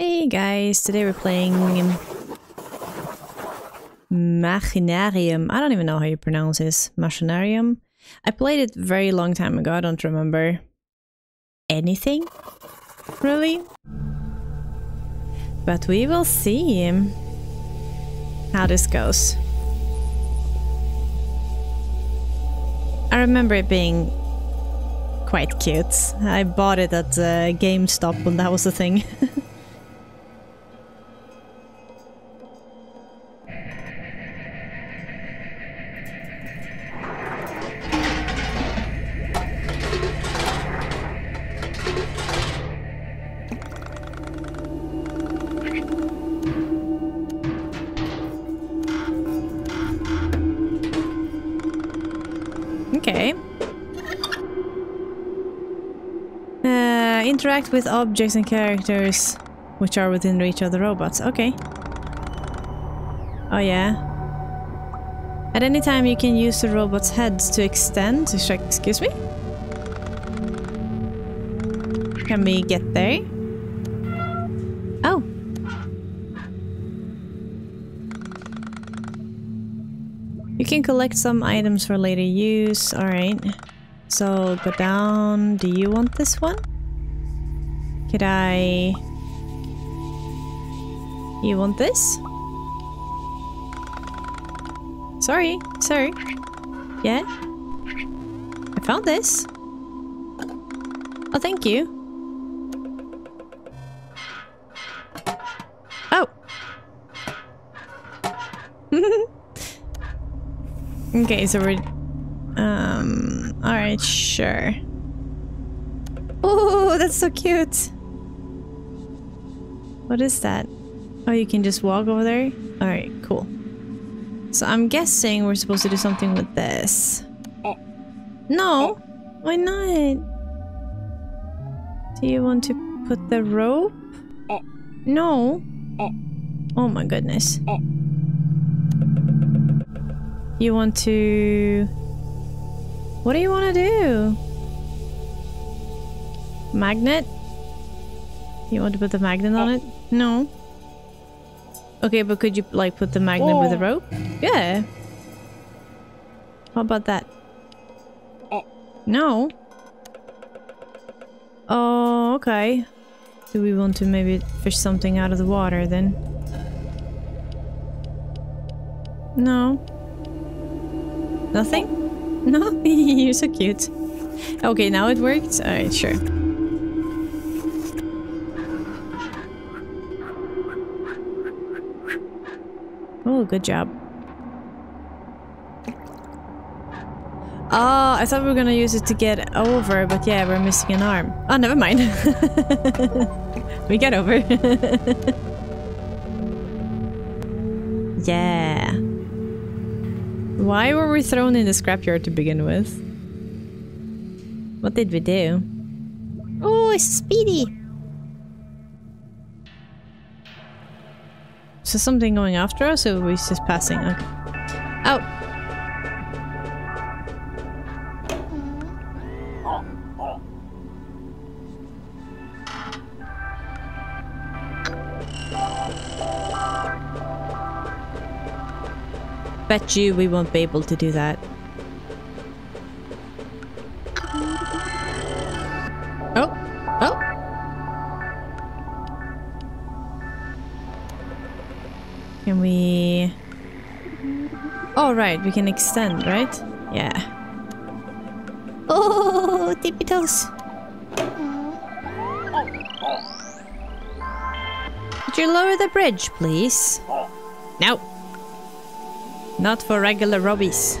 Hey guys, today we're playing Machinarium. I don't even know how you pronounce this. Machinarium. I played it very long time ago. I don't remember anything, really. But we will see how this goes. I remember it being quite cute. I bought it at GameStop when that was a thing. Okay. Interact with objects and characters which are within reach of the robots. Okay. Oh yeah. At any time you can use the robot's heads to extend. Excuse me? Can we get there? Oh. You can collect some items for later use. Alright. So, go down. Do you want this one? Could I... You want this? Sorry. Sorry. Yeah? I found this. Oh, thank you. Oh! Okay, so we're... alright, sure. Oh, that's so cute! What is that? Oh, you can just walk over there? Alright, cool. So I'm guessing we're supposed to do something with this. No! Why not? Do you want to put the rope? No! Oh my goodness. You want to... What do you want to do? Magnet? You want to put the magnet on it? No. Okay, but could you, like, put the magnet with a rope? Yeah. How about that? No. Oh, okay. Do we want to maybe fish something out of the water then? No. Nothing? No? You're so cute. Okay, now it worked? Alright, sure. Oh, good job. Oh, I thought we were gonna use it to get over, but yeah, we're missing an arm. Oh, never mind. We get over. Yeah. Why were we thrown in the scrapyard to begin with? What did we do? Oh, it's speedy! Is there something going after us, or we're just passing? Okay. Oh! Bet you we won't be able to do that. Oh! Oh! Can we... Oh, right. We can extend, right? Yeah. Oh! Tippy toes! Could you lower the bridge, please? No! Not for regular robbies.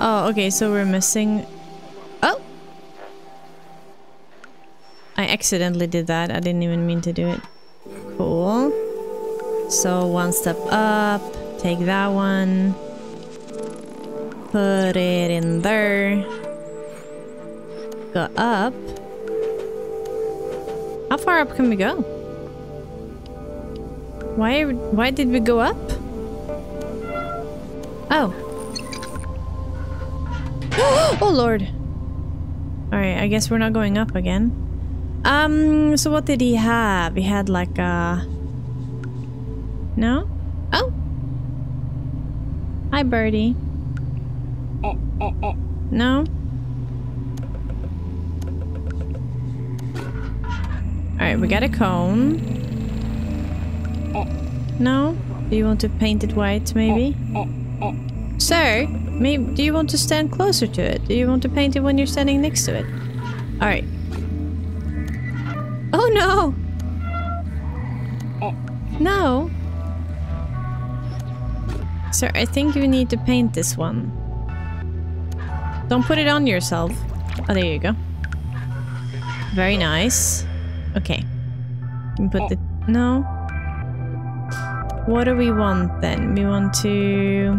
Oh, okay, so we're missing... Oh! I accidentally did that. I didn't even mean to do it. Cool. So, one step up. Take that one. Put it in there. Go up. How far up can we go? Why did we go up? Oh. Oh lord. Alright, I guess we're not going up again. So what did he have? He had like a... No? Oh! Hi, birdie. No? Alright, we got a cone. No? Do you want to paint it white, maybe? Sir, maybe, do you want to stand closer to it? Do you want to paint it when you're standing next to it? Alright. Oh no! No! Sir, I think you need to paint this one. Don't put it on yourself. Oh, there you go. Very nice. Okay. You can put the... No. What do we want then? We want to...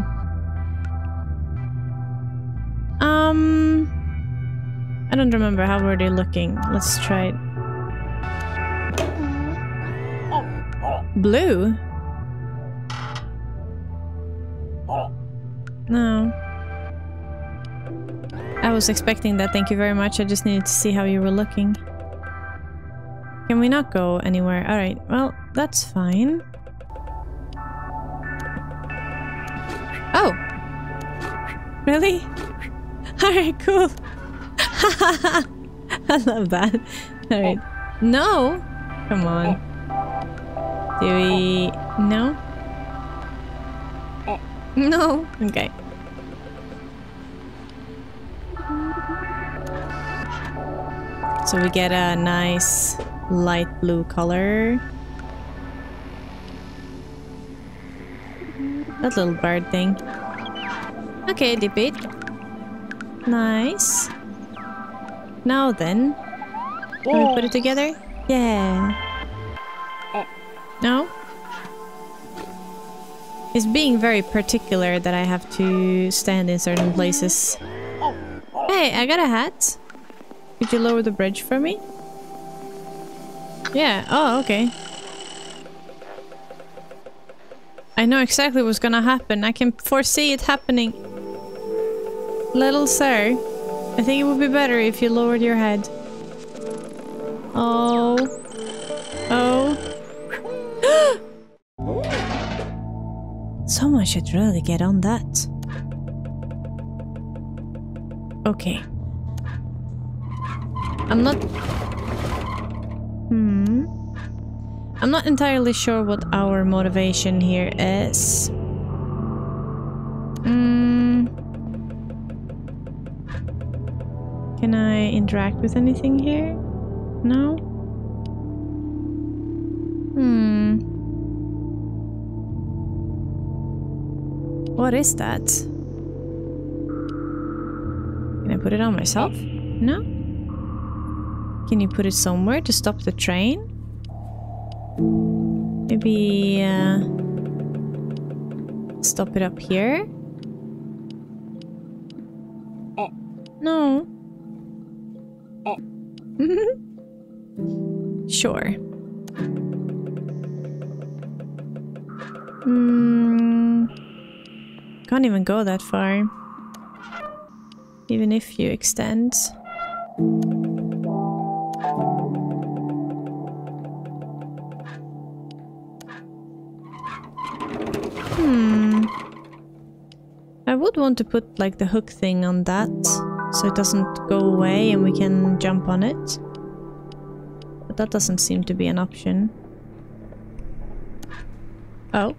I don't remember how were they looking. Let's try it. Blue? No. I was expecting that, thank you very much. I just needed to see how you were looking. Can we not go anywhere? Alright, well, that's fine. Oh! Really? Alright, cool. I love that. Alright. No! Come on. Do we... No? No! Okay. So we get a nice light blue color. That little bird thing. Okay, dip it. Nice. Now then. Can we put it together? Yeah. No? It's being very particular that I have to stand in certain places. Hey, I got a hat. Could you lower the bridge for me? Yeah, oh, okay. I know exactly what's gonna happen. I can foresee it happening. Little sir, I think it would be better if you lowered your head. Oh. Oh. Someone should really get on that. Okay. I'm not... I'm not entirely sure what our motivation here is. Can I interact with anything here? No? What is that? Can I put it on myself? No? Can you put it somewhere to stop the train? Maybe... stop it up here? No. Sure. Can't even go that far. Even if you extend. I would want to put like the hook thing on that so it doesn't go away and we can jump on it. But that doesn't seem to be an option. Oh.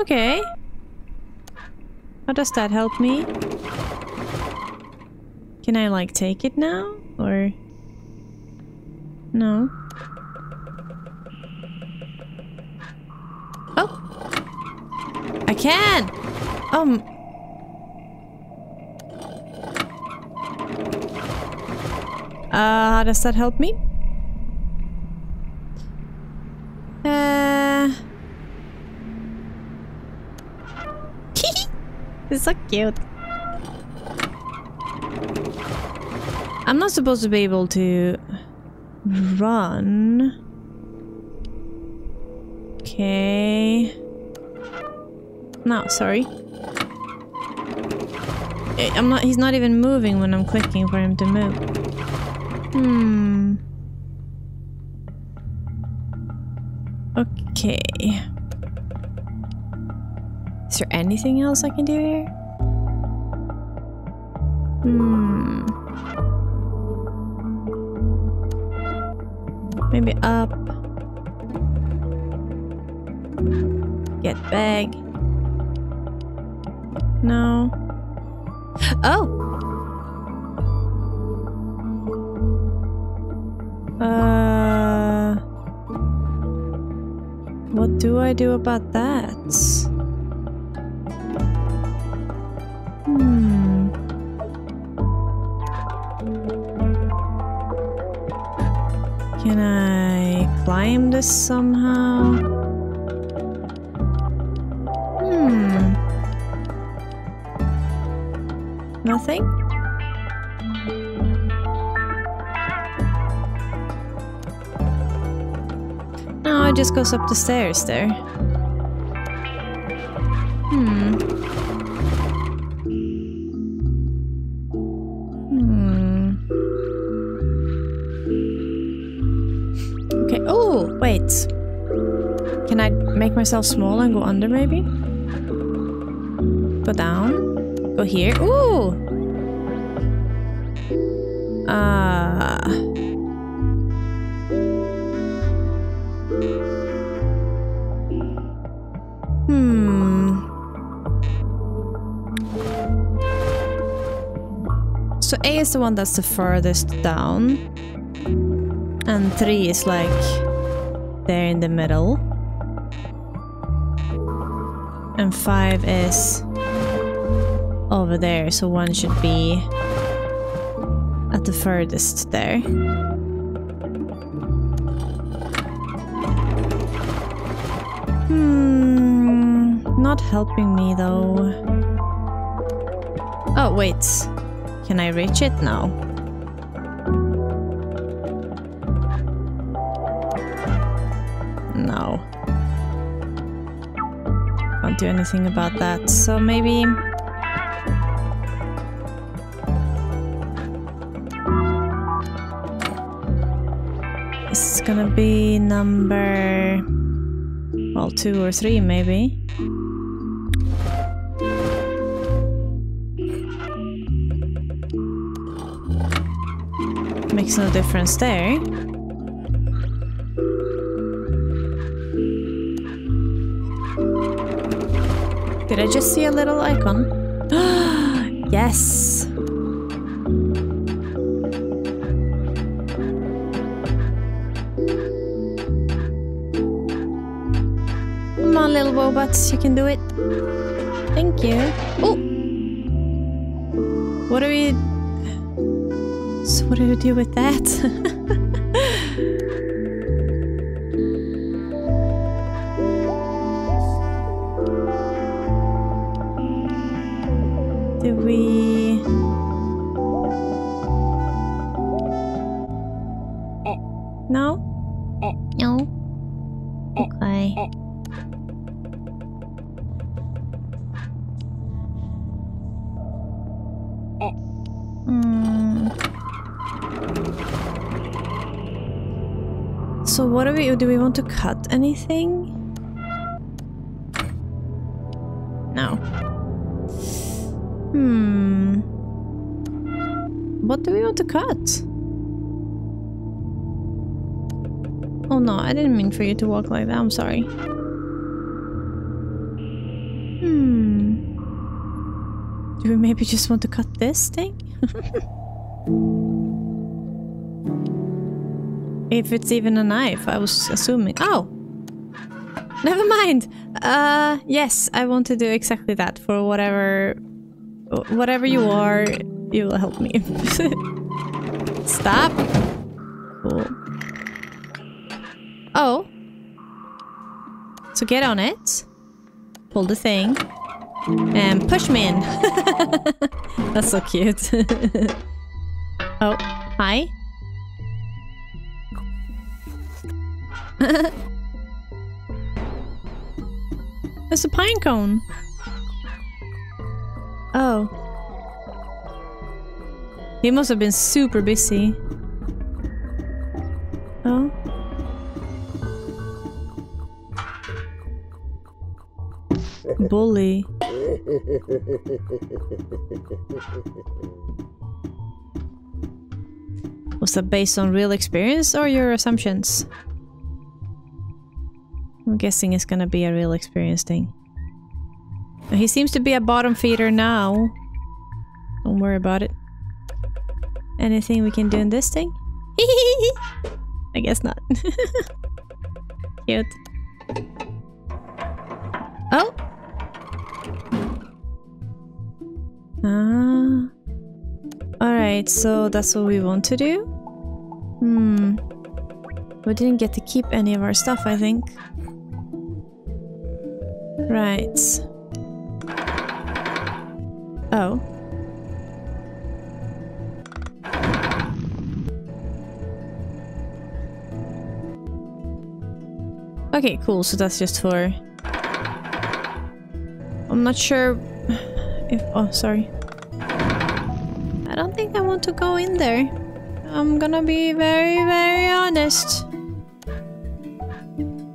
Okay. How does that help me? Can I like take it now? Or... No. Oh! I can! How does that help me? It's so cute. I'm not supposed to be able to run. Okay. No, sorry. I'm not. He's not even moving when I'm clicking for him to move. Hmm. Okay. Is there anything else I can do here? Hmm. Maybe up. Get bag. No. Oh! What do I do about that? Hmm. Can I climb this somehow? Nothing? No, it just goes up the stairs there. Hmm. Hmm. Okay. Oh, wait. Can I make myself small and go under maybe? Go down? Go here. Ooh! Hmm. So A is the one that's the furthest down. And 3 is like there in the middle. And 5 is over there, so 1 should be at the furthest there. Hmm, not helping me though. Oh wait, can I reach it now? No. Can't do anything about that, so maybe... Gonna be number, well, 2 or 3 maybe. Makes no difference there. Did I just see a little icon? Yes! Little robots, you can do it. Thank you. Oh, what do we? So what do we do with that? Do we? No. No. Okay. So what do we want to cut anything? No. Hmm. What do we want to cut? Oh no, I didn't mean for you to walk like that, I'm sorry. Hmm. Do we maybe just want to cut this thing? If it's even a knife, I was assuming. Oh! Never mind! Yes, I want to do exactly that for whatever... Whatever you are, you will help me. Stop! Cool. Oh! So get on it. Pull the thing. And push me in! That's so cute. Oh, hi. It's a pine cone. Oh. He must have been super busy. Oh. Bully. Was that based on real experience or your assumptions? I'm guessing it's gonna be a real experience thing. He seems to be a bottom feeder now. Don't worry about it. Anything we can do in this thing? I guess not. Cute. Oh! Ah. Alright, so that's what we want to do. Hmm. We didn't get to keep any of our stuff, I think. Right. Oh. Okay, cool. So that's just for... I'm not sure if... Oh, sorry. I don't think I want to go in there. I'm gonna be very, very honest.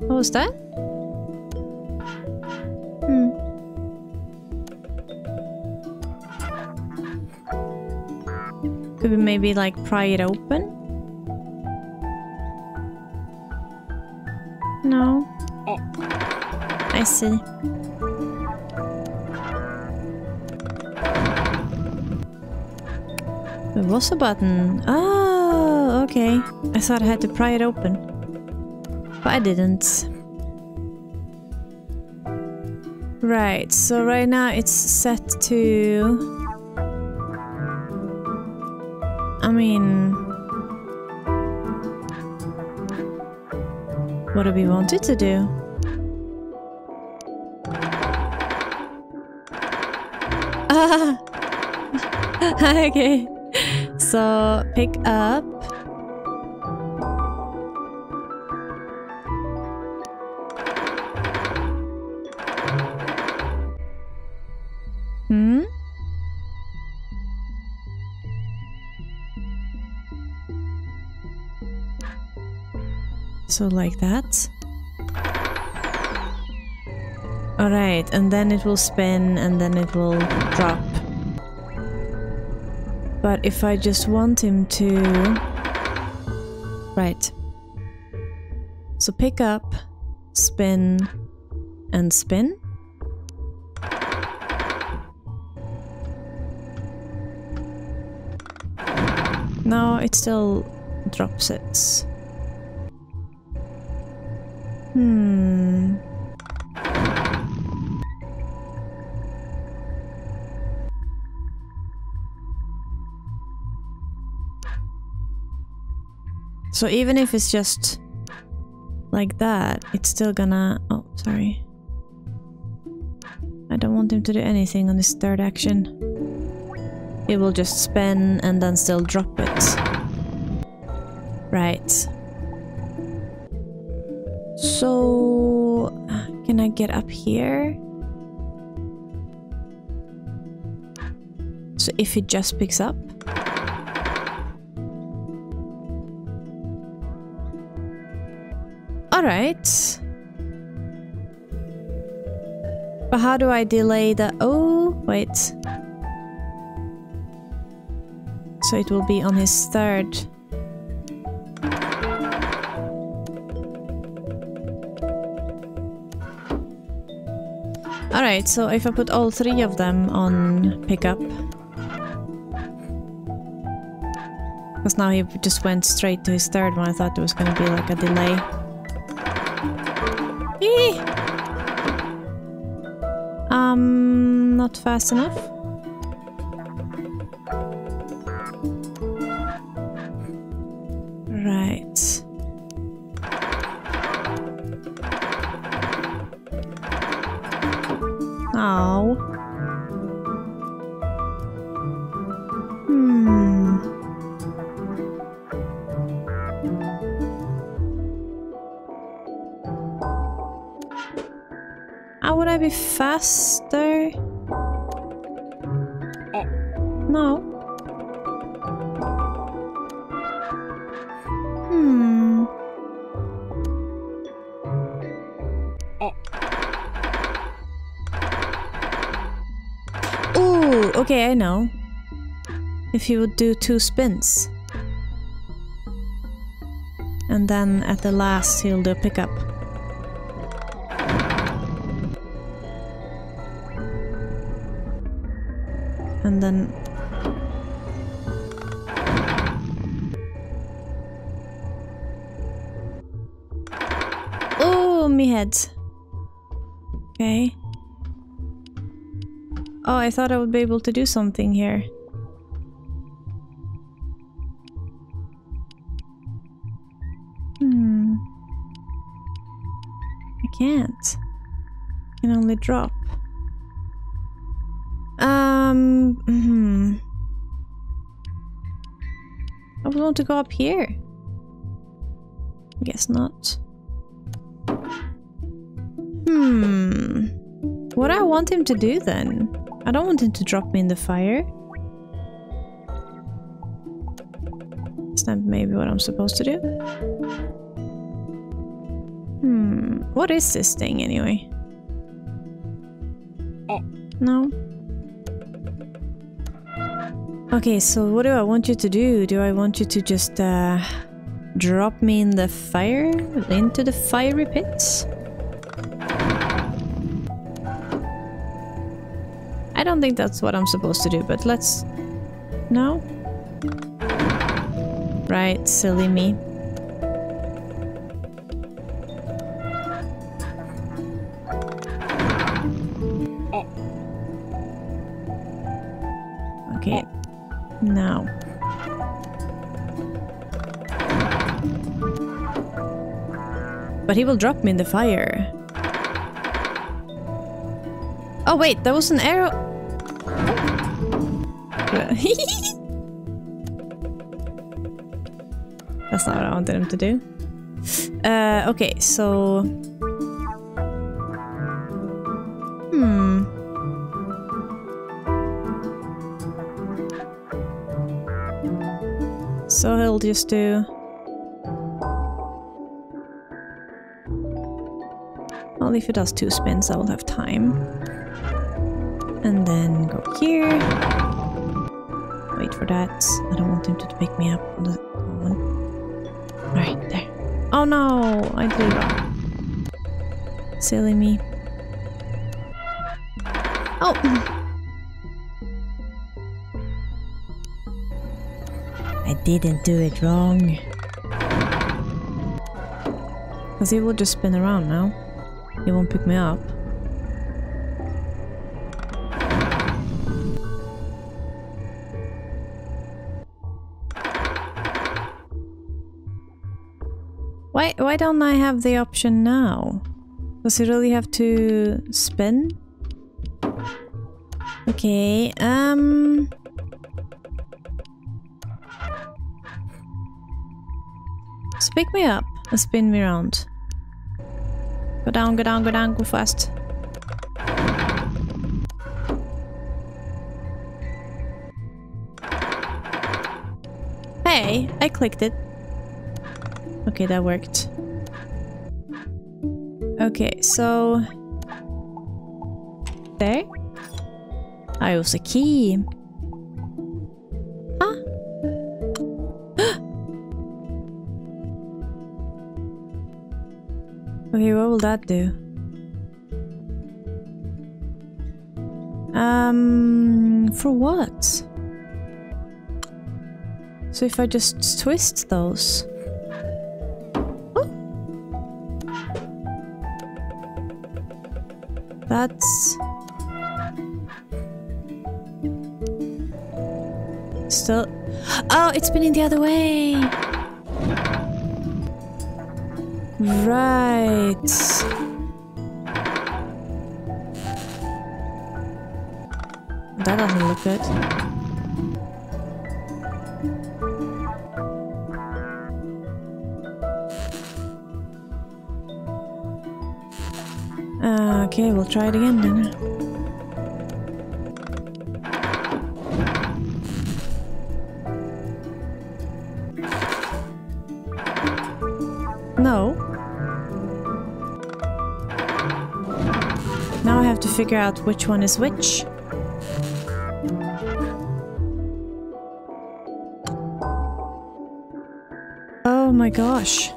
What was that? Hmm. Could we maybe, like, pry it open? No. I see. There was a button. Oh, okay. I thought I had to pry it open. But I didn't. Right, so right now it's set to... I mean... What do we want it to do? Ah! Okay. So, pick up. Hmm? So like that. Alright, and then it will spin and then it will drop. But if I just want him to... Right. So pick up, spin, and spin. No, it still drops it. Hmm. So even if it's just like that, it's still gonna... Oh, sorry. I don't want him to do anything on this third action. It will just spin and then still drop it. Right. So... Can I get up here? So if it just picks up? Alright. But how do I delay the... Oh, wait. So it will be on his third... Alright, so if I put all three of them on pickup. Because now he just went straight to his third one. I thought there was gonna be like a delay. Eee! Not fast enough. Right. Oh. Hmm. How would I be faster? No. Okay, I know. If you would do 2 spins. And then at the last he'll do a pickup. And then... oh, me head. Okay. Oh, I thought I would be able to do something here. I can't. I can only drop. I would want to go up here. I guess not. What do I want him to do then? I don't want him to drop me in the fire. Is that maybe what I'm supposed to do? What is this thing anyway? No. Okay, so what do I want you to do? Do I want you to just drop me in the fire? Into the fiery pits? I don't think that's what I'm supposed to do, but let's... no? Right, silly me. Okay, now. But he will drop me in the fire. Oh wait, that was an arrow. That's not what I wanted him to do. Okay, so... so he'll just do... well, if he does 2 spins, I will have time. And then go here. Wait for that. I don't want him to pick me up. Right there. Oh no! I did it wrong. Silly me. Oh! I didn't do it wrong. Because he will just spin around now. He won't pick me up. Why don't I have the option now? Does it really have to spin? Okay, so pick me up and spin me around. Go down, go down, go down, go fast. Hey, I clicked it. Okay, that worked. Okay, so... there? I was a key. Huh? Okay, what will that do? For what? So if I just twist those... that's still... oh, it's spinning the other way! Right. That doesn't look good. Okay, we'll try it again then. No. Now I have to figure out which one is which. my gosh.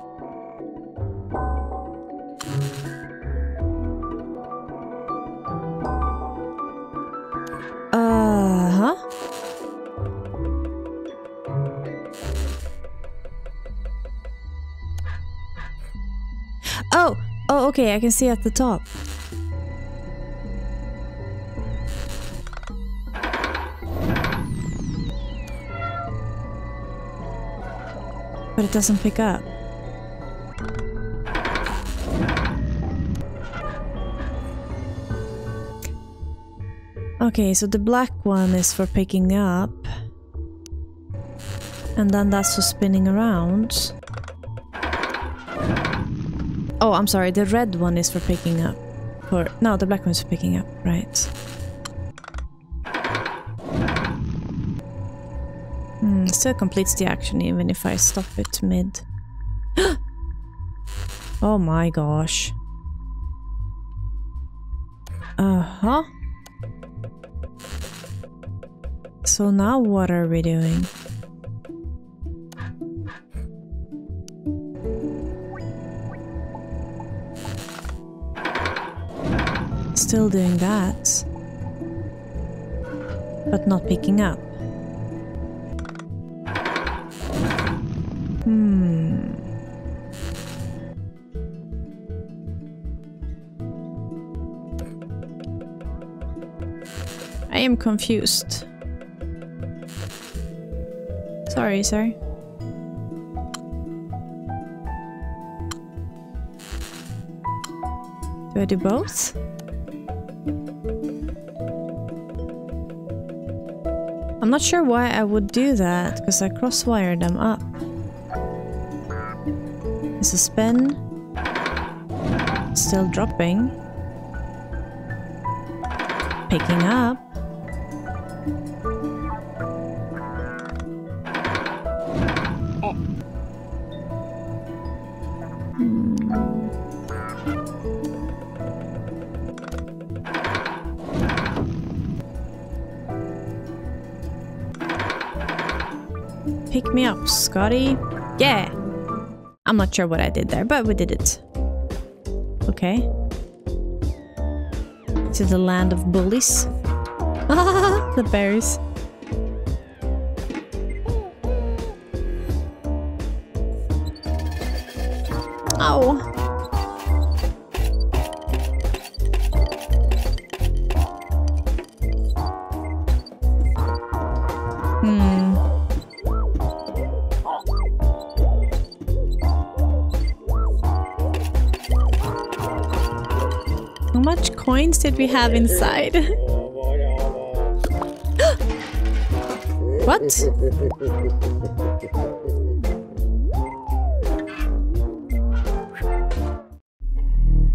Oh, okay, I can see at the top. But it doesn't pick up. Okay, so the black one is for picking up. And then that's for spinning around. Oh, I'm sorry, the red one is for picking up. No, the black one is for picking up, right. Still completes the action even if I stop it mid. Oh my gosh. Uh-huh. So now what are we doing? Still doing that, but not picking up. I am confused. Sorry, sir. Do I do both? I'm not sure why I would do that, because I crosswire them up. It's a spin. Still dropping. Picking up. Pick me up, Scotty. Yeah! I'm not sure what I did there, but we did it. Okay. To the land of bullies. The berries. Oh. Coins did we have inside? What?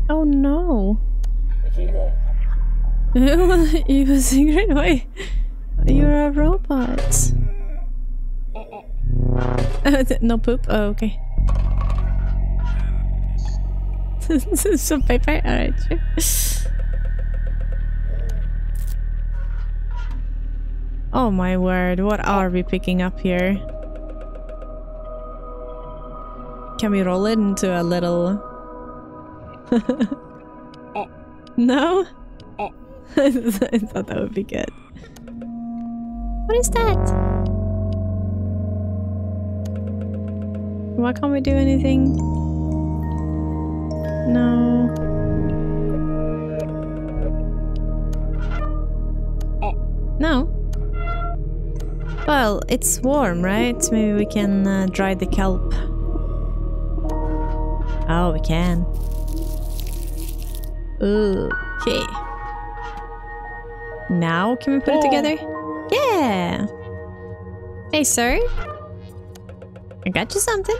Oh no! You cigarette? Wait, you're a robot. No poop. Oh, okay. So bye bye. All right. Sure. Oh my word, what are we picking up here? Can we roll it into a little... No? I thought that would be good. What is that? Why can't we do anything? No... No? Well, it's warm, right? Maybe we can dry the kelp. Oh, we can. Okay. Now, can we put it together? Yeah! Hey, sir. I got you something.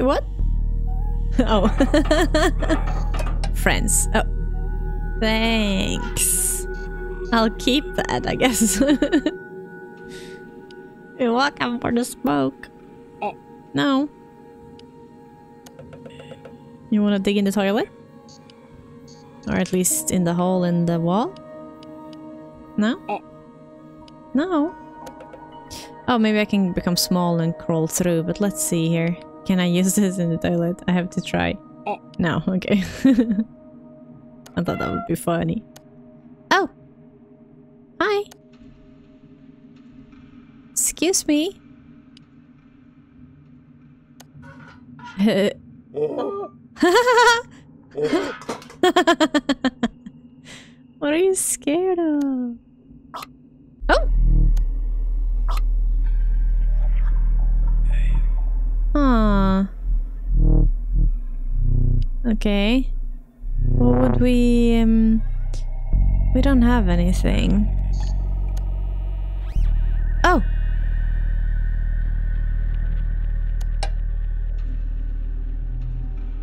What? Oh. Friends. Oh. Thanks. I'll keep that, I guess. You're welcome for the smoke. No. You want to dig in the toilet? Or at least in the hole in the wall? No? No. Oh, maybe I can become small and crawl through, but let's see here. Can I use this in the toilet? I have to try. No, okay. I thought that would be funny. Oh! Hi! Excuse me? What are you scared of? Oh! Aww. Okay. What would we don't have anything. Oh!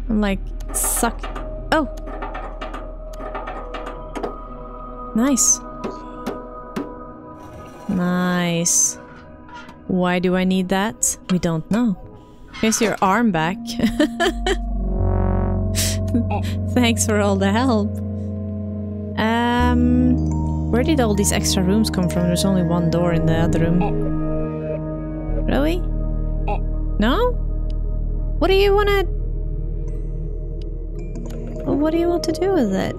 I'm like sucked. Oh! Nice. Nice. Why do I need that? We don't know. Here's your arm back. Thanks for all the help. Where did all these extra rooms come from? There's only one door in the other room. Really? No? What do you wanna... Well, what do you want to do with it?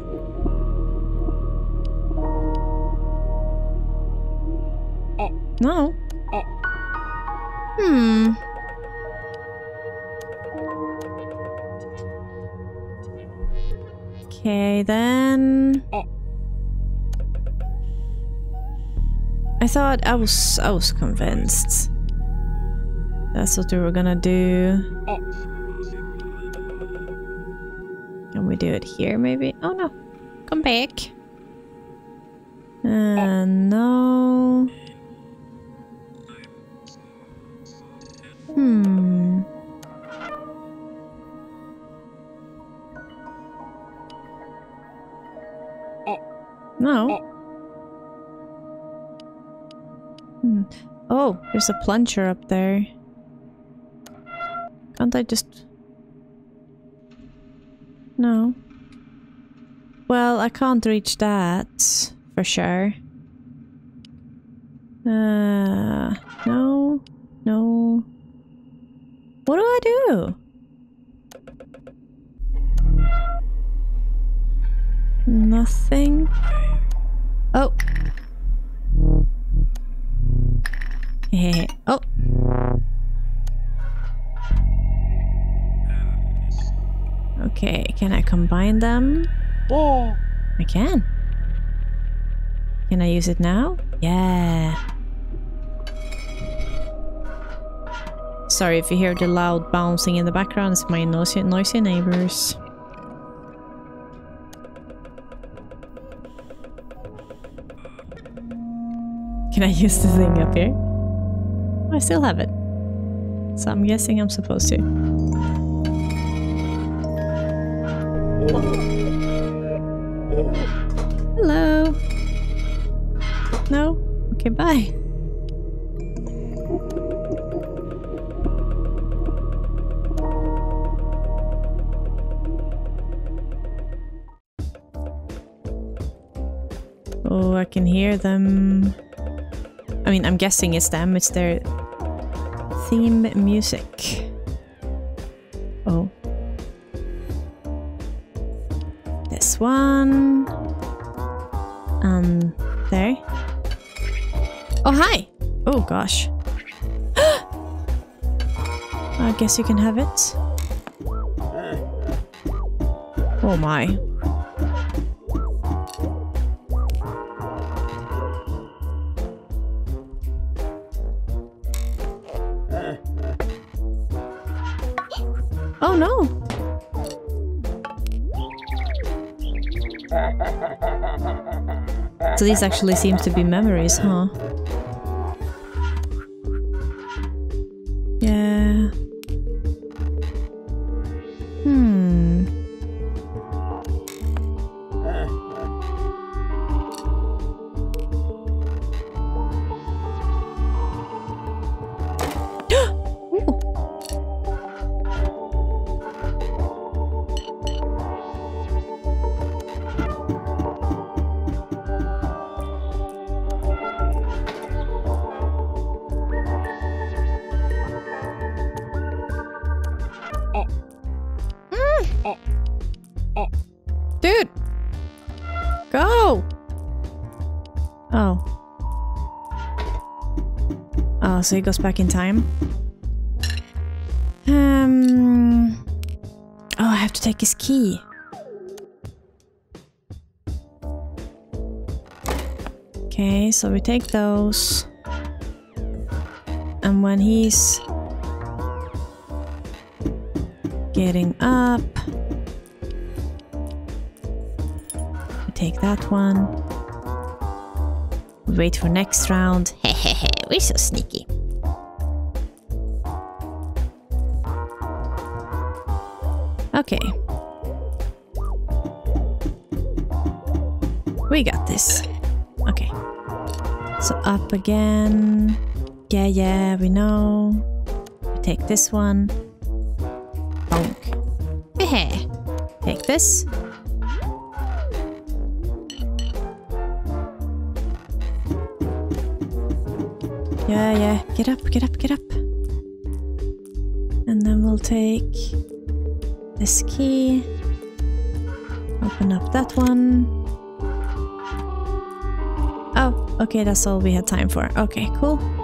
No. Hmm. Okay, then... I thought I was convinced. That's what we were gonna do. Can we do it here, maybe? Oh no! Come back! No... Hmm... No. Hmm. Oh, there's a plunger up there. Can't I just... No. Well, I can't reach that for sure. No. No. What do I do? Nothing. Oh. Oh. Okay, can I combine them? Oh. I can. Can I use it now? Yeah. Sorry if you hear the loud bouncing in the background. It's my noisy neighbors. Can I use the thing up here? Oh, I still have it. So I'm guessing I'm supposed to. Hello. No? Okay, bye. Oh, I can hear them. I mean, I'm guessing it's them, it's their theme music. Oh. This one. There. Oh, hi! Oh, gosh. I guess you can have it. Oh my. Oh no! So these actually seem to be memories, huh? Yeah. Hmm. Oh. Oh, so he goes back in time. Oh, I have to take his key. Okay, so we take those. And when he's getting up, we take that one. We wait for next round. Hehehe, we're so sneaky. Okay. We got this. Okay. So up again. Yeah, yeah, we know. We take this one. Bonk. Hehe. Take this. Yeah, yeah. Get up, get up, get up. And then we'll take this key. Open up that one. Oh, okay, that's all we had time for. Okay, cool. Okay.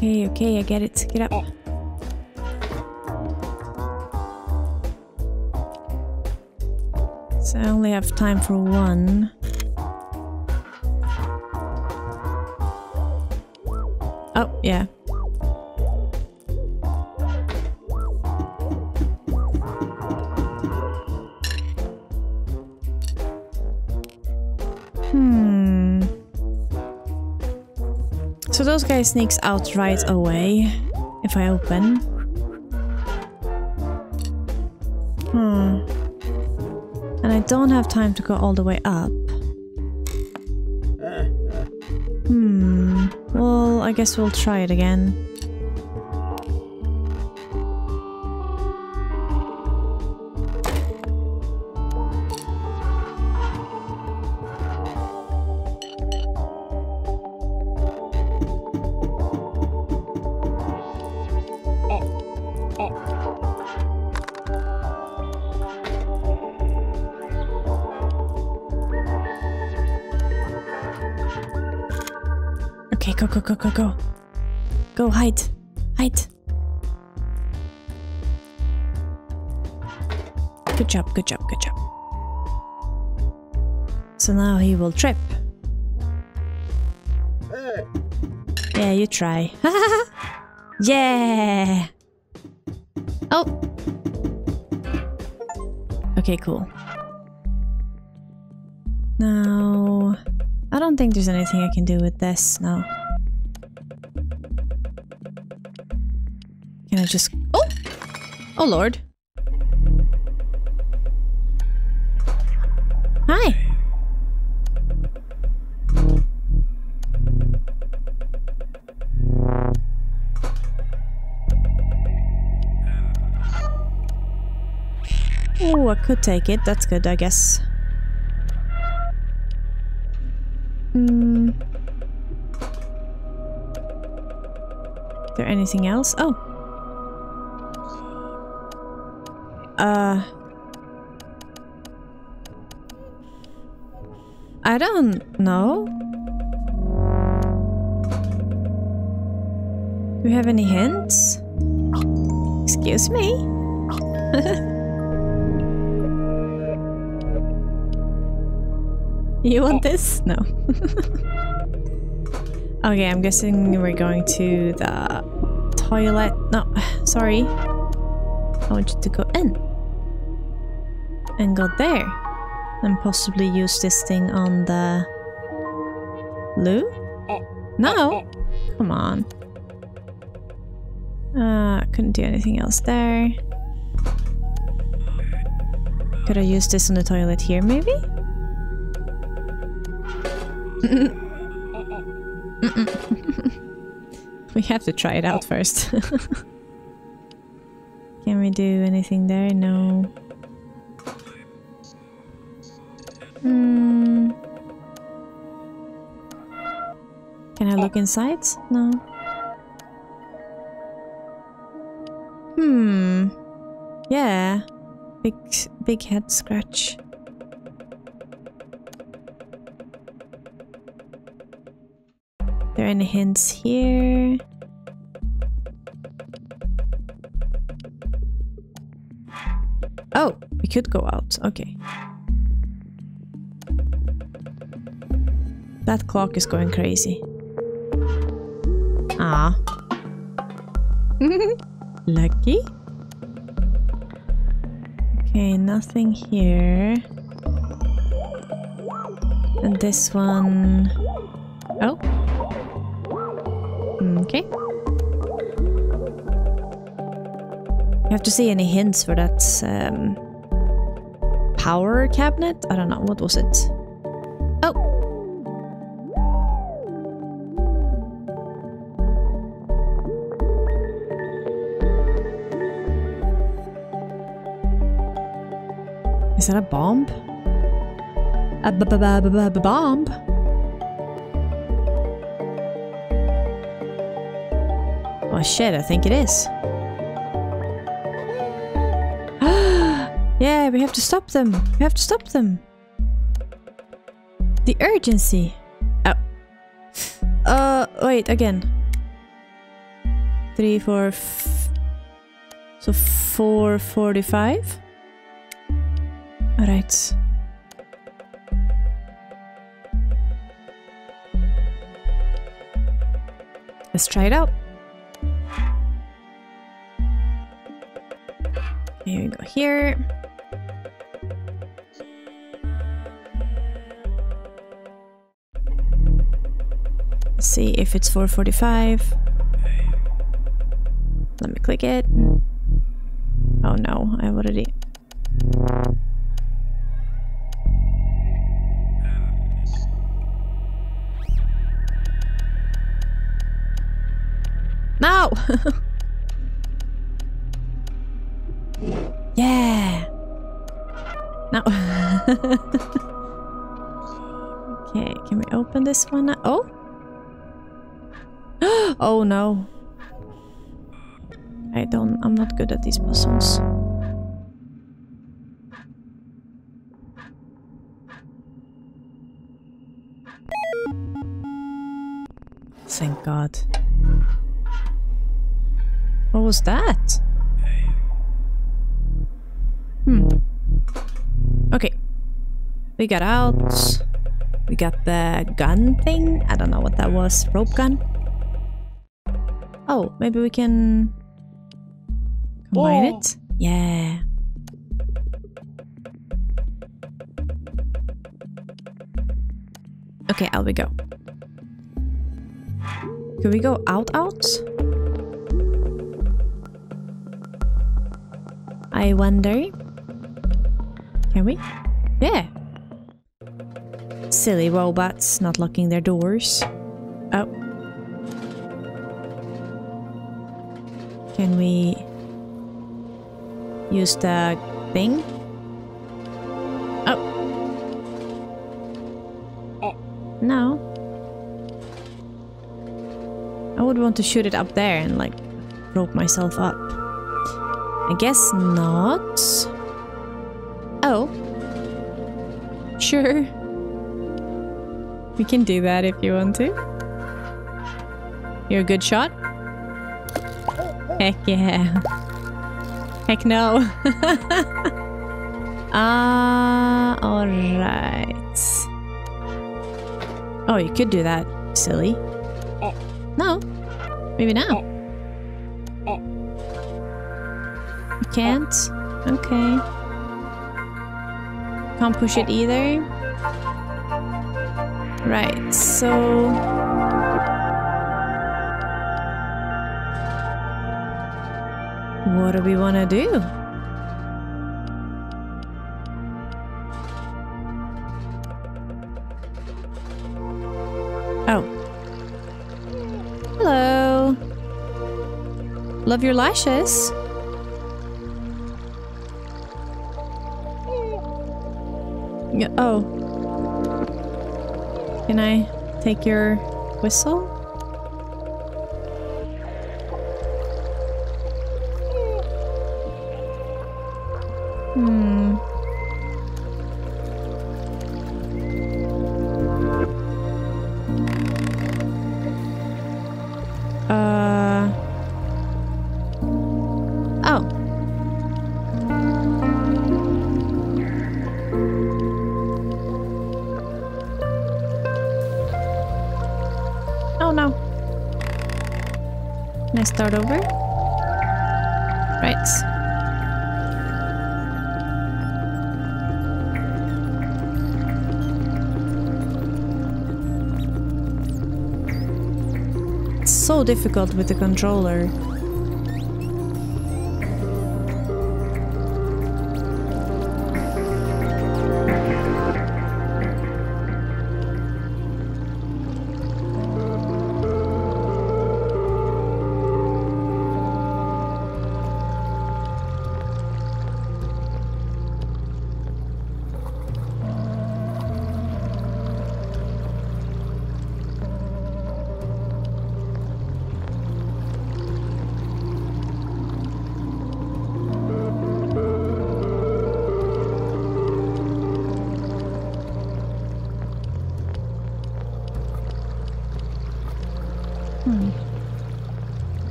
Okay, okay, I get it. Get up. So I only have time for one. Oh, yeah. So those guys sneaks out right away if I open. And I don't have time to go all the way up. Well, I guess we'll try it again. Go, go, go, go, go. Go, hide. Hide. Good job, good job, good job. So now he will trip. Yeah, you try. Yeah! Oh! Okay, cool. Now... I don't think there's anything I can do with this, no. Can I just... Oh! Oh lord! Hi! Oh, I could take it. That's good, I guess. Is there anything else? Oh! I don't know. Do we have any hints? Excuse me? You want this? No. Okay, I'm guessing we're going to the toilet. No, sorry. I want you to go in. And go there. And possibly use this thing on the... Lou? No! Come on. Couldn't do anything else there. Could I use this on the toilet here, maybe? We have to try it out first. Can we do anything there? No. Can I look inside? No. Yeah. Big head scratch. There any hints here? Oh, we could go out. Okay. That clock is going crazy. Ah. Lucky. Okay, nothing here. And this one... Oh. Okay. You have to see any hints for that power cabinet? I don't know, what was it? Oh! Is that a bomb? A b-b-b-b-b-bomb? Oh shit, I think it is. Yeah, we have to stop them. We have to stop them. The urgency. Oh. Wait, again. 3, 4... So 4:45? Alright. Let's try it out. Here we go here. Let's see if it's 4:45. Let me click it. Oh no, I've already... No! Yeah! No. Okay, can we open this one now? Oh! Oh no! I'm not good at these puzzles. Thank God. What was that? Okay. We got out. We got the gun thing. I don't know what that was. Rope gun. Oh, maybe we can combine it. Yeah. Okay, out we go. Can we go out? I wonder. Can we? Yeah. Silly robots not locking their doors. Oh. Can we use the thing? Oh. No. I would want to shoot it up there and like rope myself up. I guess not. Oh. Sure. We can do that if you want to. You're a good shot? Heck yeah. Heck no. Alright. Oh, you could do that, silly. No. Maybe now. You can't? Okay. Can't push it either. Right, so... what do we want to do? Oh. Hello. Love your lashes. Oh. Can I take your whistle? Oh. Oh no. Can I start over? Right. So difficult with the controller.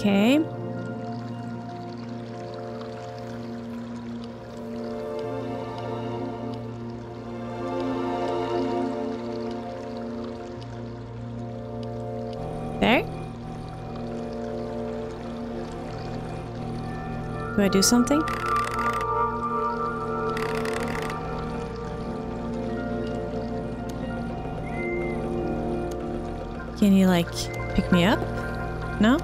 Okay. There? Do I do something? Can you, like, pick me up? No?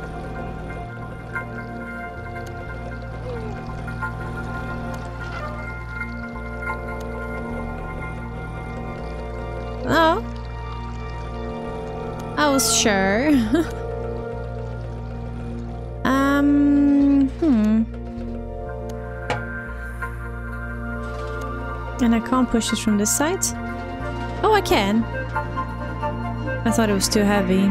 Sure. And I can't push it from this side? Oh, I can. I thought it was too heavy.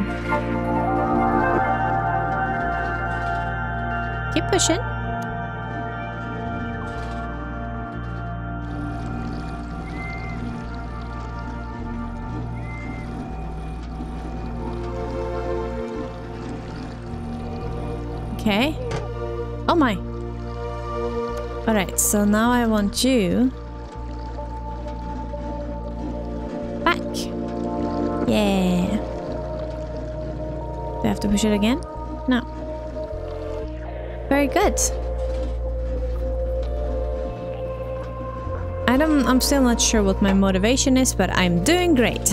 Keep pushing. Okay. Oh my. Alright, so now I want you back. Yeah. Do I have to push it again? No. Very good. I'm still not sure what my motivation is, but I'm doing great.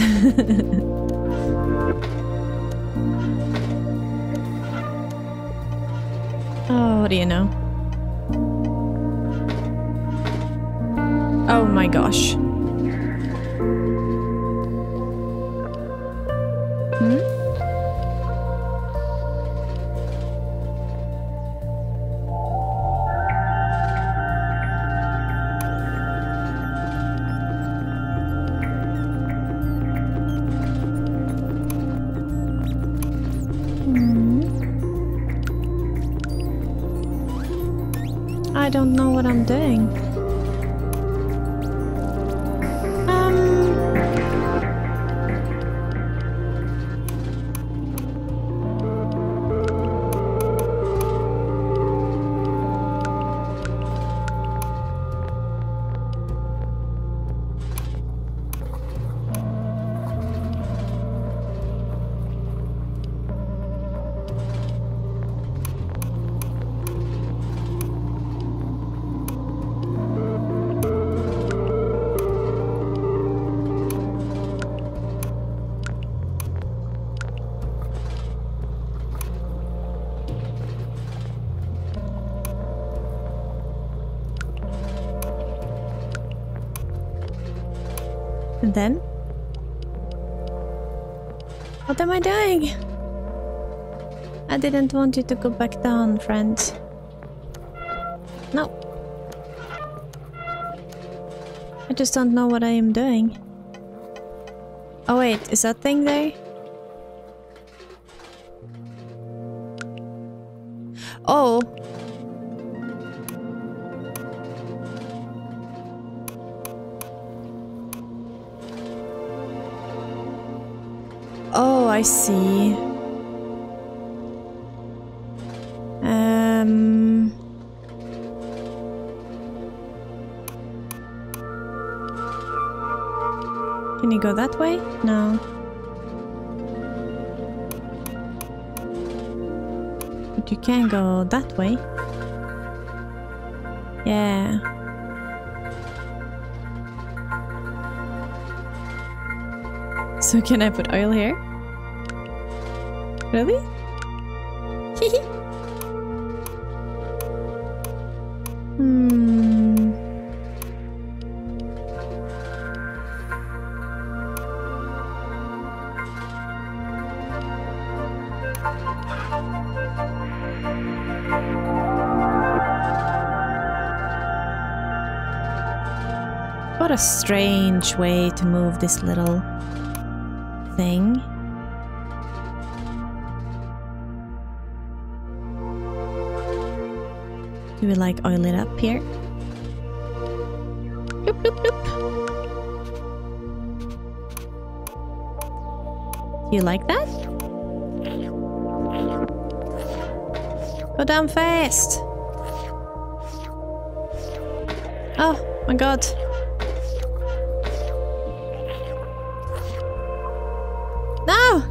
What do you know? Oh my gosh. I don't know what I'm doing. And then? What am I doing? I didn't want you to go back down, friend. No. I just don't know what I am doing. Oh wait, is that thing there? Oh! I see. Can you go that way? No. But you can go that way. Yeah. So can I put oil here? Really? What a strange way to move this little thing. Do we like oil it up here? Boop, boop, boop. Do you like that? Go down fast! Oh my god! No!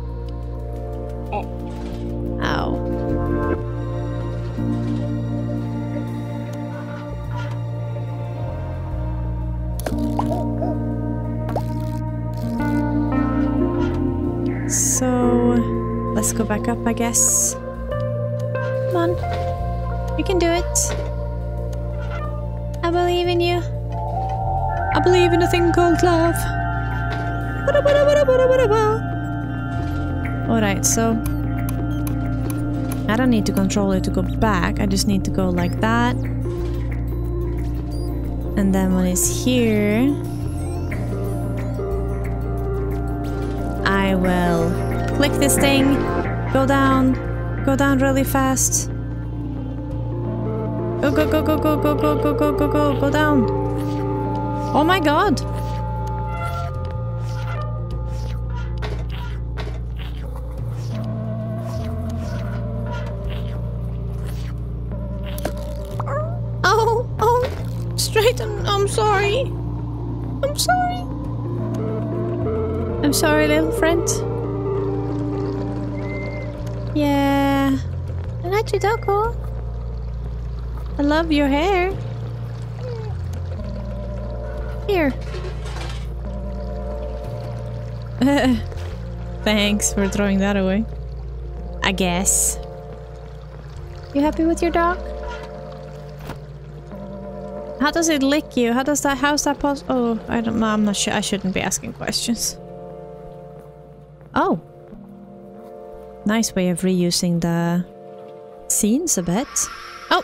Let's go back up, I guess. Come on. You can do it. I believe in you. I believe in a thing called love. Alright, so... I don't need to control it to go back. I just need to go like that. And then when it's here... I will... click this thing, go down really fast. Go, go, go, go, go, go, go, go, go, go, go, go down. Oh my god! Oh, oh, straighten, I'm sorry. I'm sorry. I'm sorry, little friend. Yeah, I like your doggo. I love your hair. Here. Thanks for throwing that away. I guess. You happy with your dog? How does it lick you? How does that? How's that possible? Oh, I don't know. I'm not sure. I shouldn't be asking questions. Oh. Nice way of reusing the scenes a bit. Oh!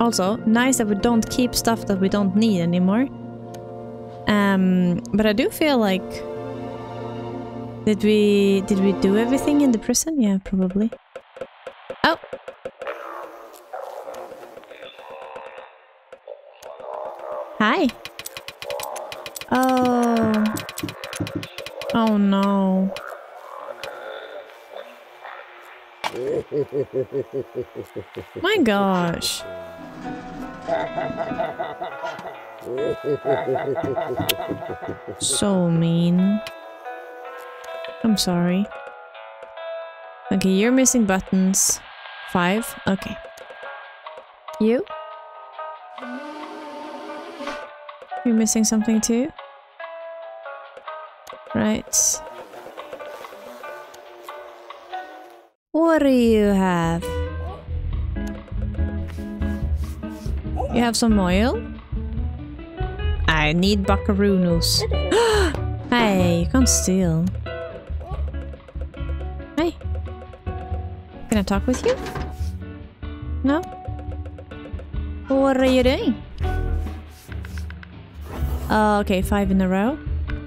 Also, nice that we don't keep stuff that we don't need anymore. But I do feel like... Did we do everything in the prison? Yeah, probably. Oh. Hi. Oh. Oh no. My gosh. So mean. I'm sorry. Okay, you're missing buttons. 5? Okay. You? You're missing something too? Right. What do you have? You have some oil? I need buckaroo noodles. Hey, you can't steal. Hey. Can I talk with you? No? What are you doing? Okay, 5 in a row.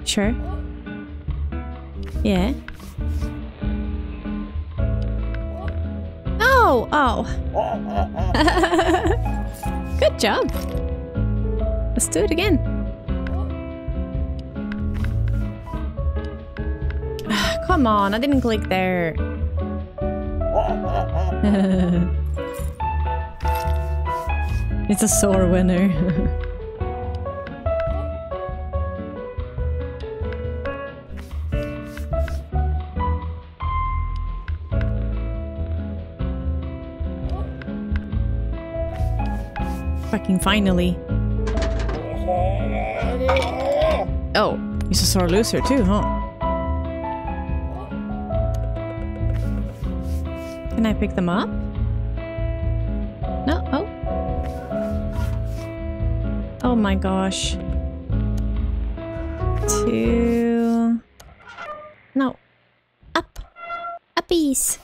Sure. Yeah. Oh! Oh! Good job! Let's do it again. Come on, I didn't click there. It's a sore winner. Fucking finally. Oh, he's a sore loser too, huh? Can I pick them up? No? Oh. Oh my gosh. 2... No. Up. A piece.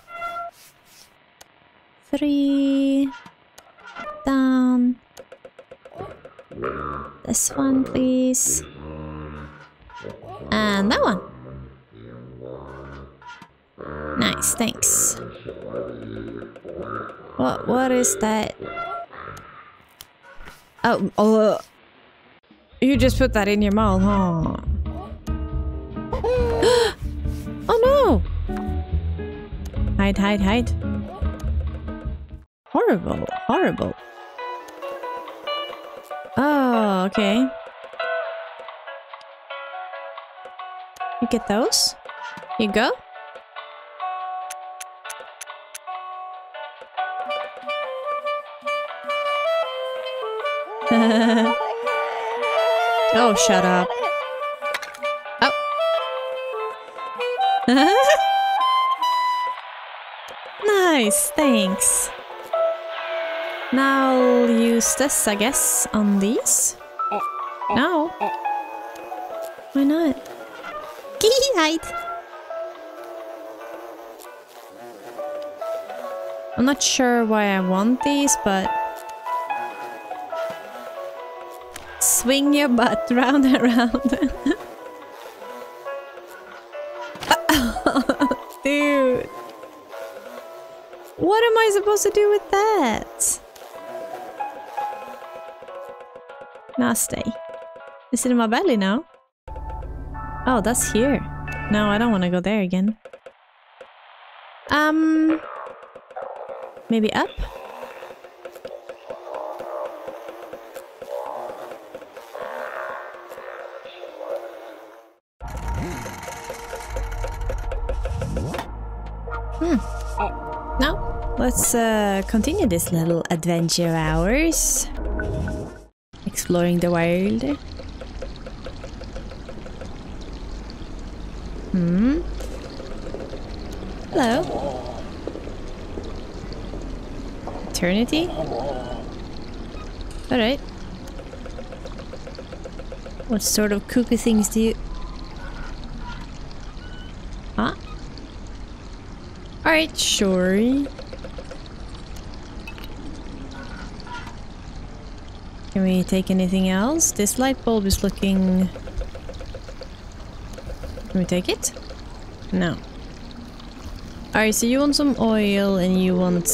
3... Down. This one, please. And that one. Nice, thanks. What is that? Oh, oh. You just put that in your mouth, huh? Oh no! Hide, hide, hide. Horrible, horrible. Oh, okay. You get those? You go? Oh, shut up. Oh. Nice, thanks. Now I'll use this, I guess, on these? No. Why not? Hide. I'm not sure why I want these, but... Swing your butt round and round. Dude. What am I supposed to do with that? Nasty. Is it in my belly now? Oh, that's here. No, I don't want to go there again. Maybe up? Let's continue this little adventure of ours. Exploring the wild. Hmm. Hello. Eternity? Alright. What sort of kooky things do you... Huh? Alright, sure. Can we take anything else? This light bulb is looking... Can we take it? No. Alright, so you want some oil and you want...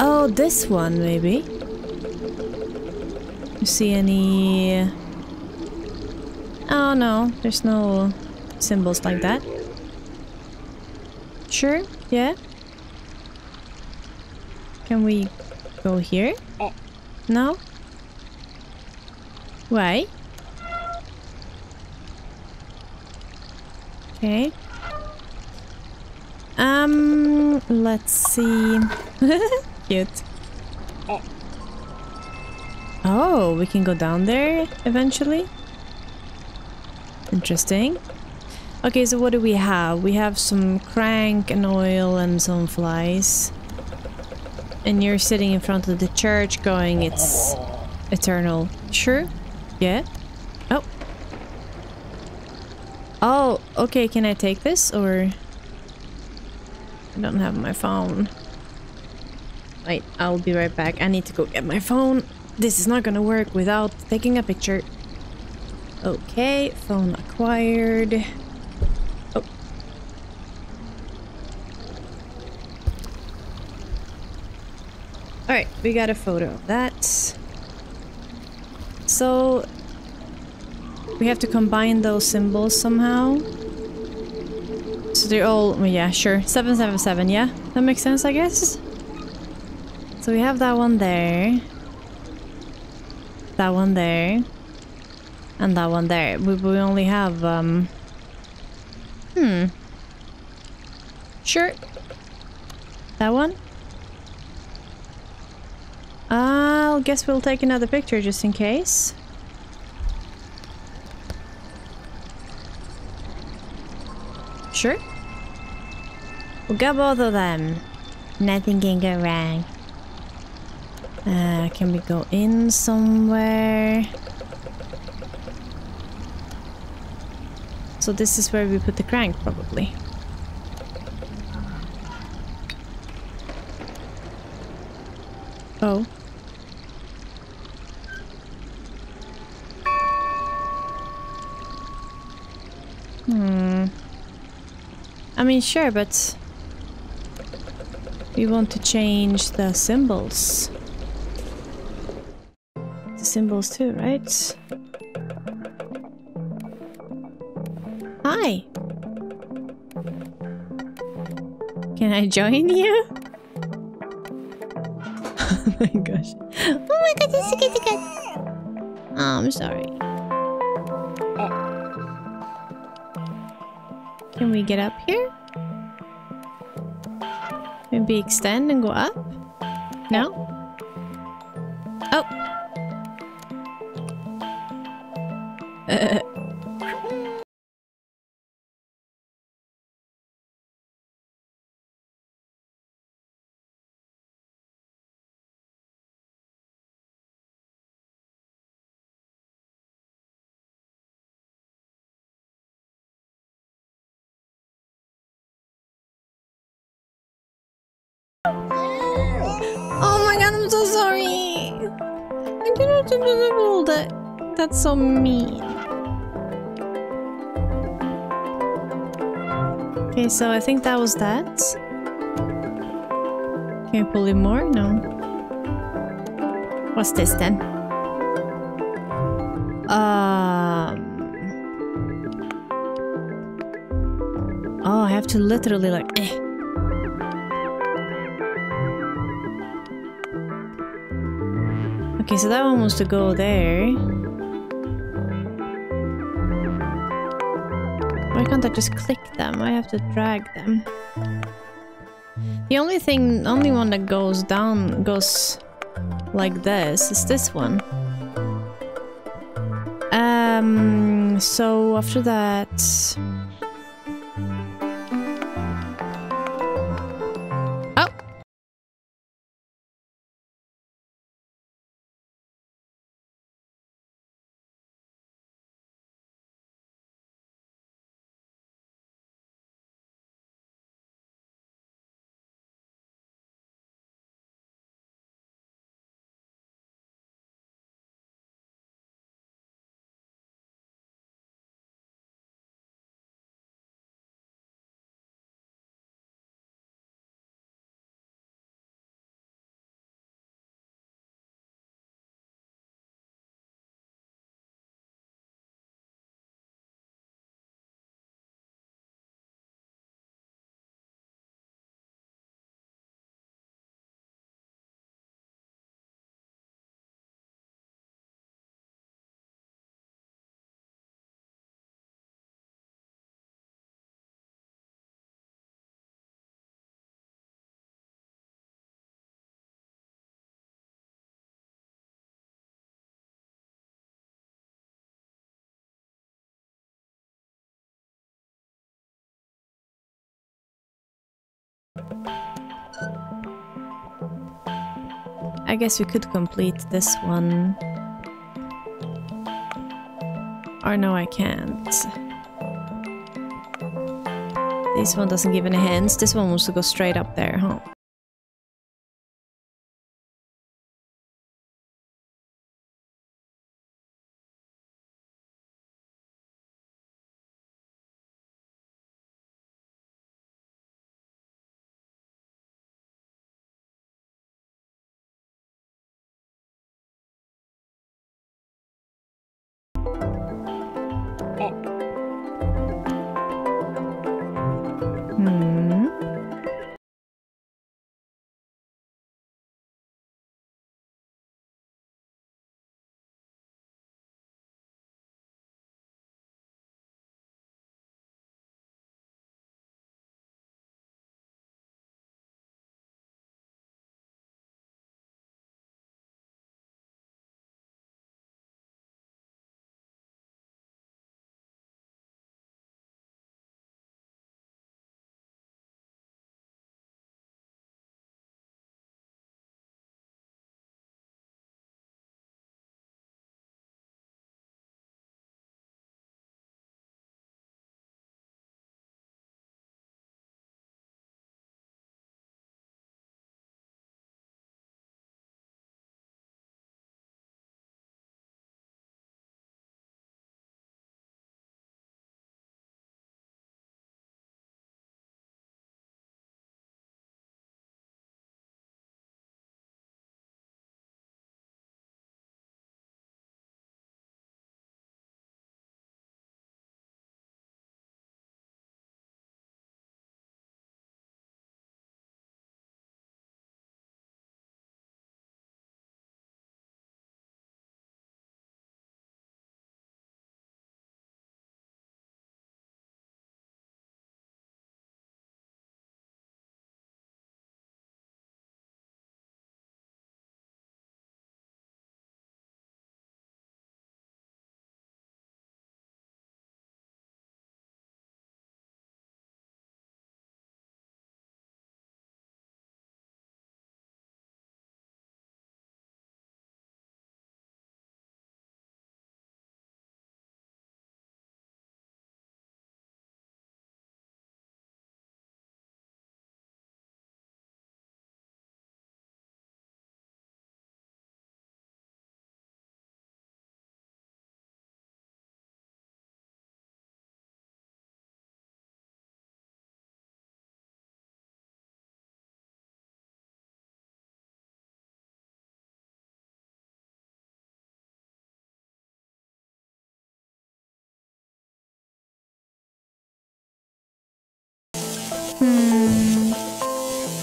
Oh, this one, maybe? You see any... Oh, no. There's no symbols like that. Sure, yeah. Can we go here? No? Why? Okay. Let's see. Cute. Oh, we can go down there eventually. Interesting. Okay, so what do we have? We have some crank and oil and some flies. And you're sitting in front of the church going, it's eternal. Sure? Yeah. Oh. Oh, okay, can I take this or... I don't have my phone. Wait, I'll be right back. I need to go get my phone. This is not gonna work without taking a picture. Okay, phone acquired. Oh. Alright, we got a photo of that. So... we have to combine those symbols somehow. So they're all... well, yeah, sure. 777, yeah? That makes sense, I guess? So we have that one there. That one there. And that one there. We only have, Sure. That one? I'll guess we'll take another picture just in case. Sure. We'll get both of them. Nothing can go wrong. Can we go in somewhere? So this is where we put the crank, probably. Oh. I mean, sure, but... we want to change the symbols. The symbols too, right? Hi! Can I join you? Oh my gosh. Oh my god, this is good, this is good. Oh, I'm sorry. Can we get up here? Maybe extend and go up? No? Oh! I'm so sorry! I didn't do that. That's so mean. Okay, so I think that was that. Can I pull in more? No. What's this then? Oh, I have to literally like... Okay, so that one wants to go there. Why can't I just click them? I have to drag them. The only thing, only one that goes down, goes like this, is this one. So after that... I guess we could complete this one. Or no, I can't. This one doesn't give any hints. This one wants to go straight up there, huh?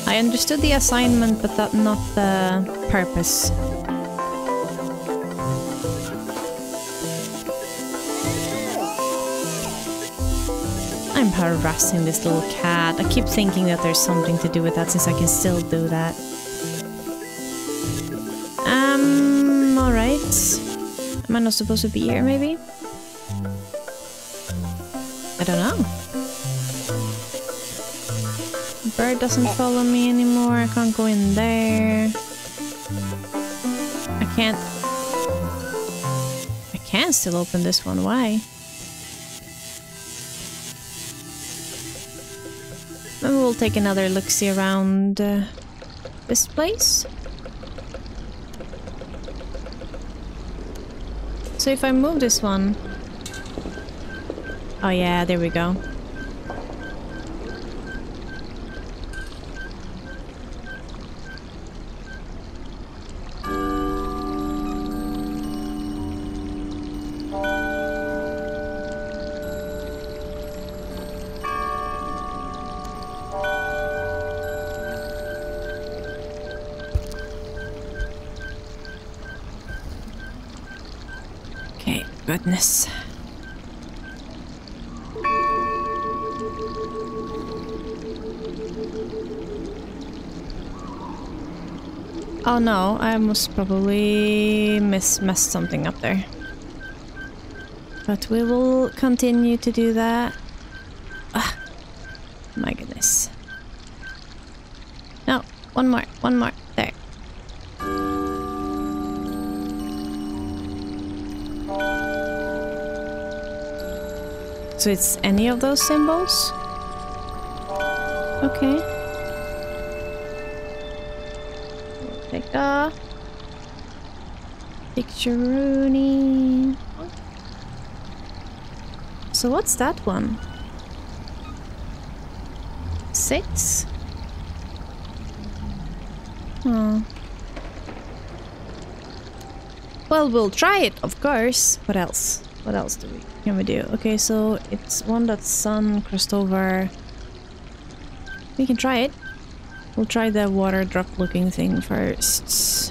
I understood the assignment, but that not the purpose. I'm harassing this little cat. I keep thinking that there's something to do with that since I can still do that. Alright. Am I not supposed to be here, maybe? I don't know. Bird doesn't follow me anymore. I can't go in there. I can still open this one. Why? Maybe we'll take another look-see around this place. So if I move this one... Oh yeah, there we go. Goodness. Oh no, I must probably messed something up there. But we will continue to do that. Ah, my goodness. One more. There. So it's any of those symbols? Okay. Take off. Picture-rooney. So what's that one? 6? Hmm. Well, we'll try it, of course. What else? What else do we can we do? Okay, so it's one that's sun crossed over. We can try it. We'll try the water drop looking thing first.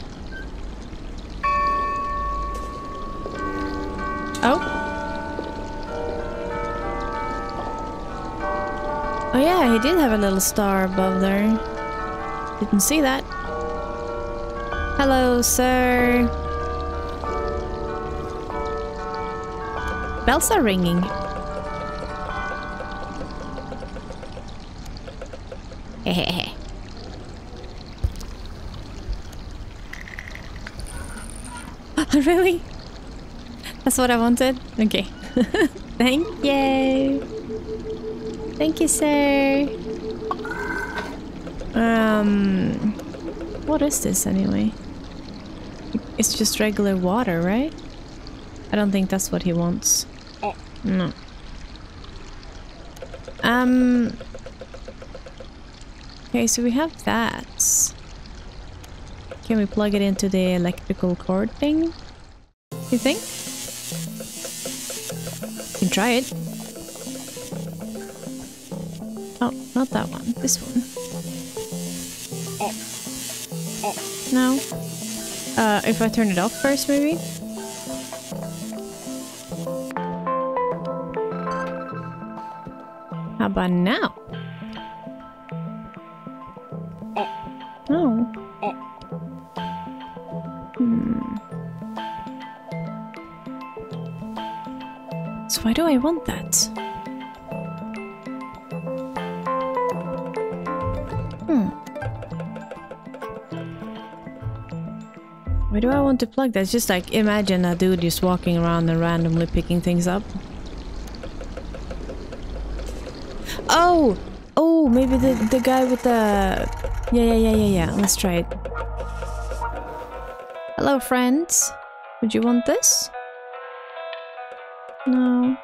Oh yeah, he did have a little star above there. Didn't see that. Hello, sir. Bells are ringing. Hehehe. Really? That's what I wanted? Okay. Thank you. Thank you, sir. What is this anyway? It's just regular water, right? I don't think that's what he wants. No. Okay, so we have that. Can we plug it into the electrical cord thing? You think? You can try it. Oh, not that one. This one. No. If I turn it off first, maybe? How about now? No. Oh. So why do I want that? Why do I want to plug that? It's just like, imagine a dude just walking around and randomly picking things up. Oh! Oh, maybe the guy with the... Yeah. Let's try it. Hello, friends. Would you want this? No.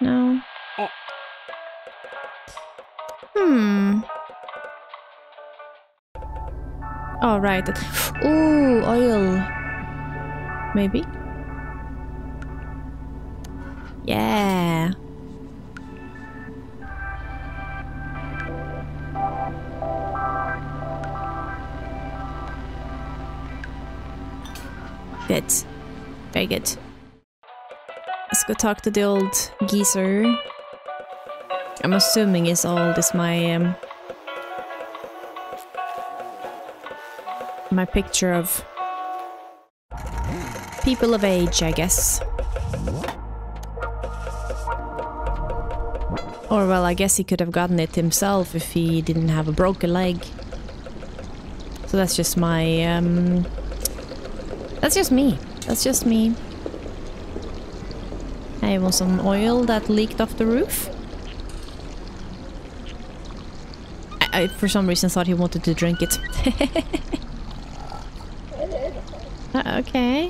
No. Oh, right. Ooh, oil. Maybe? Yeah. Good. Very good. Let's go talk to the old geezer. I'm assuming he's old. Is my... my picture of people of age, I guess. Or, well, I guess he could have gotten it himself if he didn't have a broken leg. So that's just my... that's just me. That's just me. I want some oil that leaked off the roof. I for some reason thought he wanted to drink it. Okay.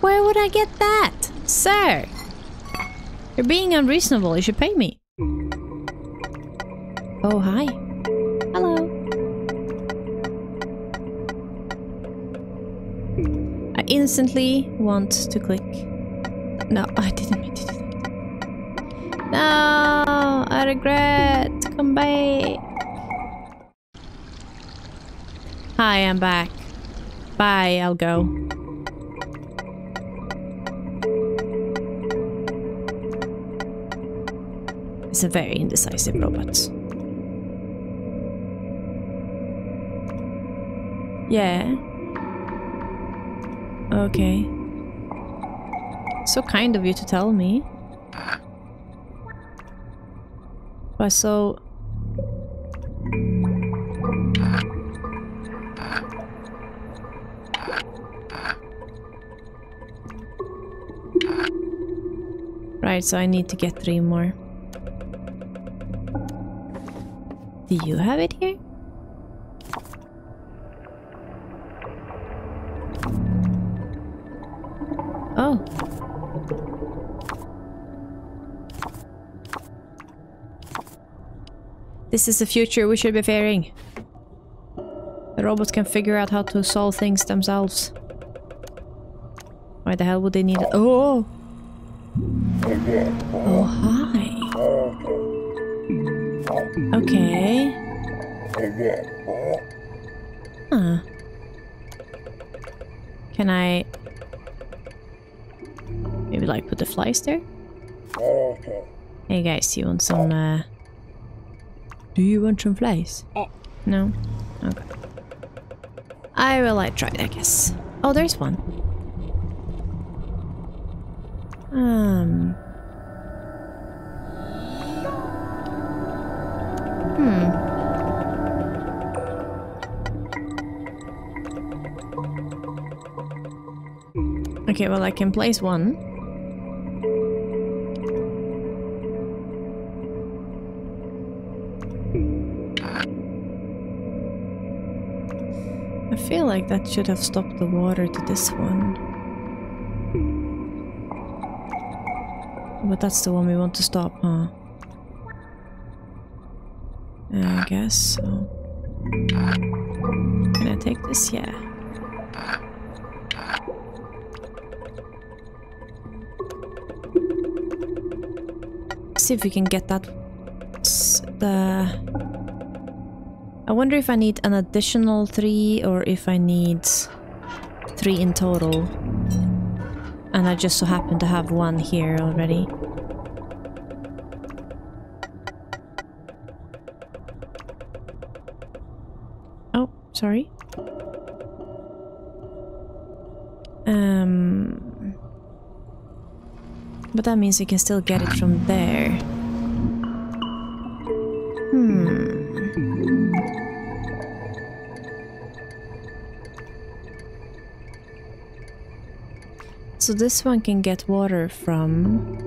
Where would I get that? Sir! You're being unreasonable. You should pay me. Oh, hi. Hello. I instantly want to click. No, I didn't mean to do that. No, I regret. Come back. Hi, I'm back. Bye, I'll go. It's a very indecisive robot. Yeah. Okay. So kind of you to tell me. But so... Right, so I need to get 3 more. Do you have it here? Oh. This is the future we should be fearing. The robots can figure out how to solve things themselves. Why the hell would they need it? Oh! Oh, hi. Okay. Huh. Can I... maybe like put the flies there? Hey guys, you want some... do you want some flies? No? Okay. I will like try it, I guess. Oh, there's one. Okay, well I can place one. I feel like that should have stopped the water to this one. But that's the one we want to stop, huh? I guess so. Can I take this? Yeah. See if we can get that. I wonder if I need an additional 3 or if I need 3 in total. And I just so happen to have one here already. Oh, sorry. But that means you can still get it from there. So this one can get water from...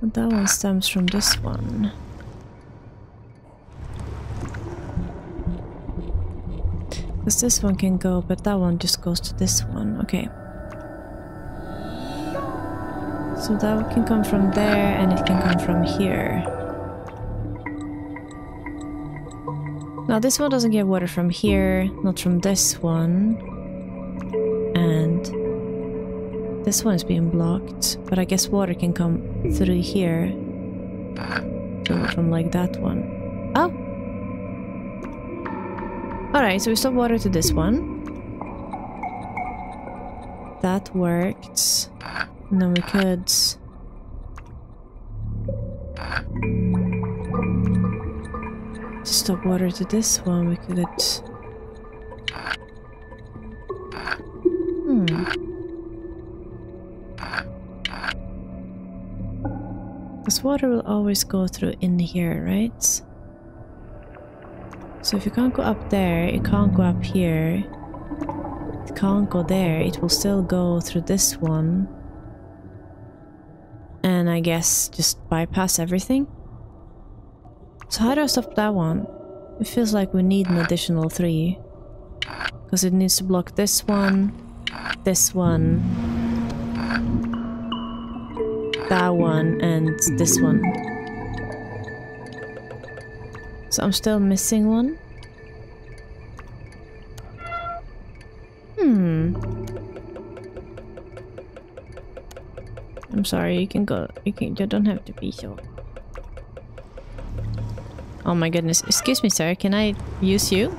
but that one stems from this one. Because this one can go, but that one just goes to this one. Okay. So that one can come from there, and it can come from here. Now this one doesn't get water from here, not from this one. And this one is being blocked, but I guess water can come through here. So from like that one. Oh! Alright, so we stop water to this one. That worked. And then we could... to stop water to this one, we could... Because water will always go through in here, right? So if you can't go up there, it can't go up here, it can't go there, it will still go through this one. And I guess just bypass everything. So how do I stop that one? It feels like we need an additional 3. Because it needs to block this one, this one, that one, and this one. So I'm still missing one. I'm sorry, you can go. You don't have to be so. Oh my goodness. Excuse me, sir. Can I use you?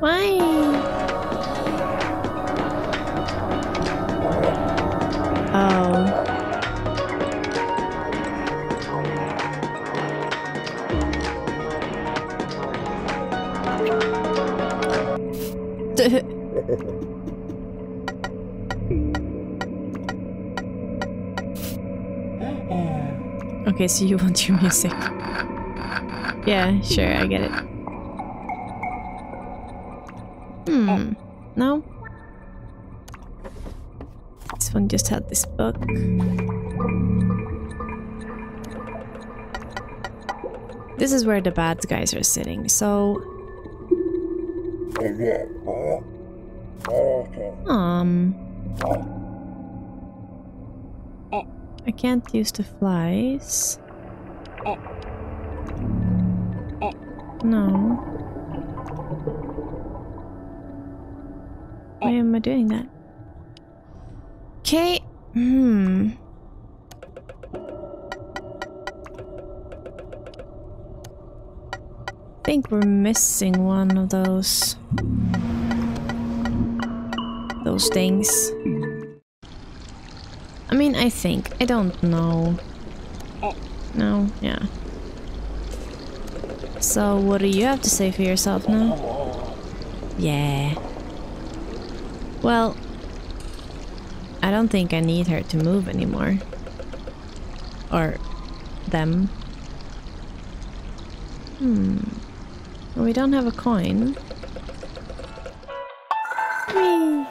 Why? Okay, so you will do music. Yeah, sure, I get it. Hmm. No? This one just had this book. This is where the bad guys are sitting, so... I can't use the flies. No. Why am I doing that? Okay. Hmm. I think we're missing one of those. Those things. I mean, I think. I don't know. No? Yeah. So, what do you have to say for yourself now? Yeah. Well... I don't think I need her to move anymore. Or... them. Hmm... Well, we don't have a coin. Whee!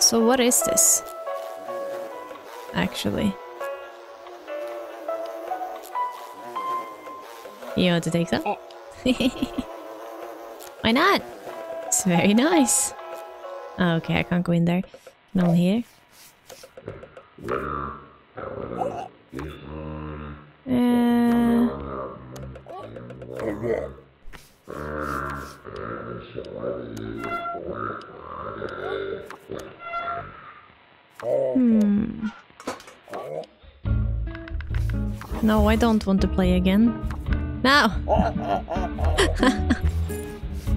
So what is this? Actually. You want to take that? Why not? It's very nice. Oh, okay, I can't go in there. No here. No, I don't want to play again. No!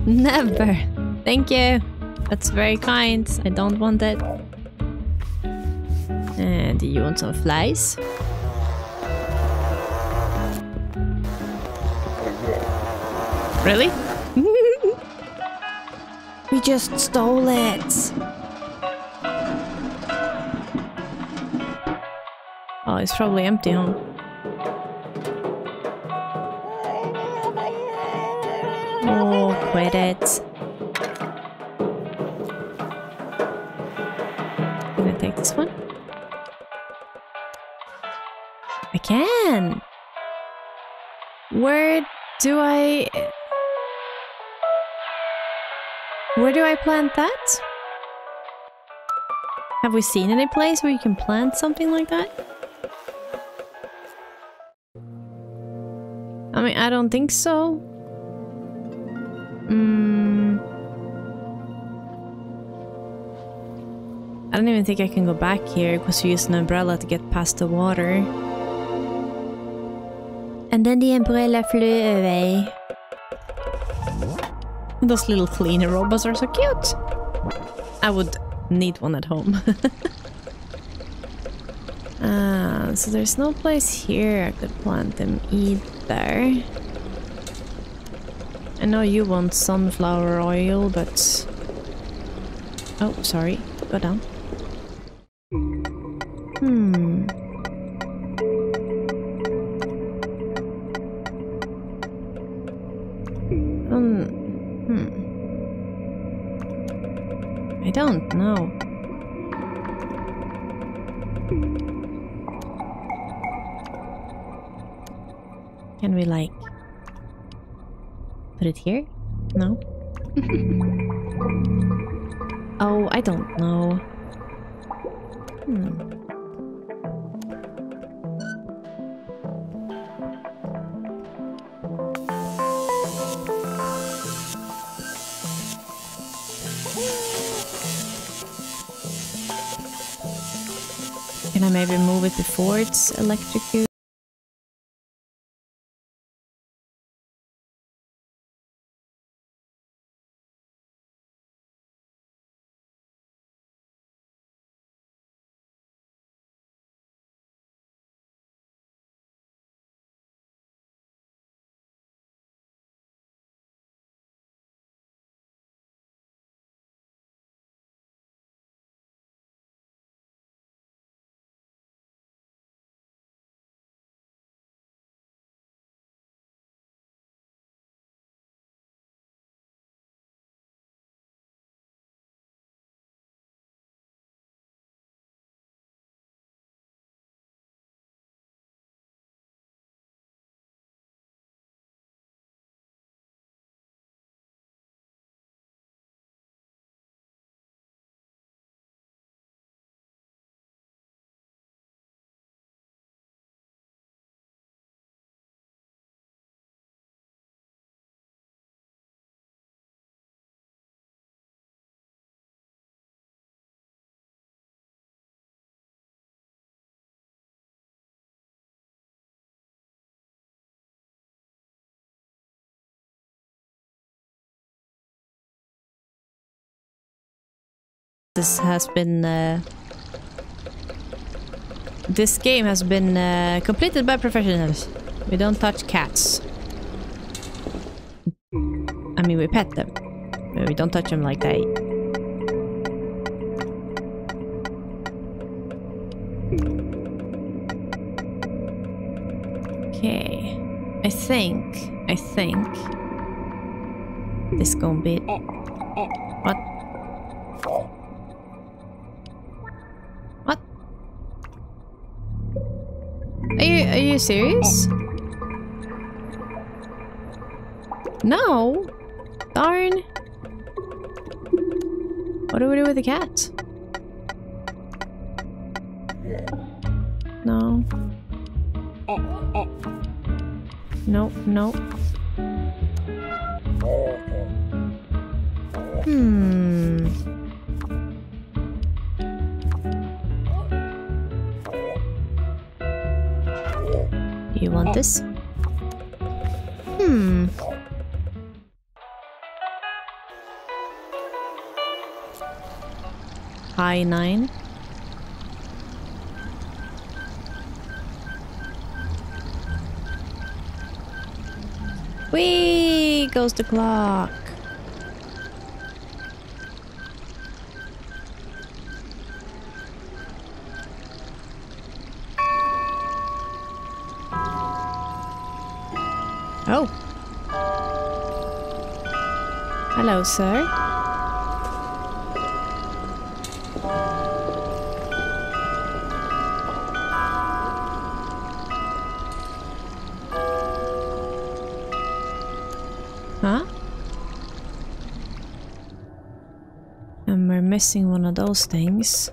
Never! Thank you! That's very kind. I don't want it. And do you want some flies? Really? We just stole it! Oh, it's probably empty, huh? Oh, quit it. Can I take this one? I can! Where do I plant that? Have we seen any place where you can plant something like that? I mean, I don't think so. I don't even think I can go back here because we used an umbrella to get past the water. And then the umbrella flew away. Those little cleaner robots are so cute! I would need one at home. So there's no place here I could plant them either. I know you want sunflower oil, but... Oh, sorry. Go down. Hmm... I don't know. Can we, like... put it here? No? Oh, I don't know. Can I maybe move it before it's electrocuted? This has been... this game has been completed by professionals. We don't touch cats. I mean, we pet them. We don't touch them like that. Okay. I think... this gonna be... What? What? Are you serious? No! Darn! What do we do with the cat? No. Nope, nope. Hmm. Do you want this? Hmm. High 9. Whee! Goes the clock. Oh. Hello, sir. Huh? And we're missing one of those things.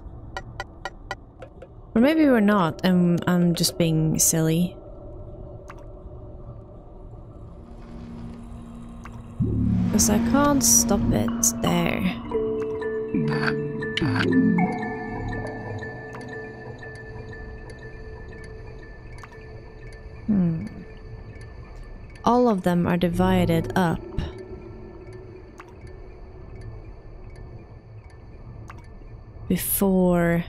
Or maybe we're not, and I'm just being silly. Because I can't stop it there. Hmm. All of them are divided up. Before...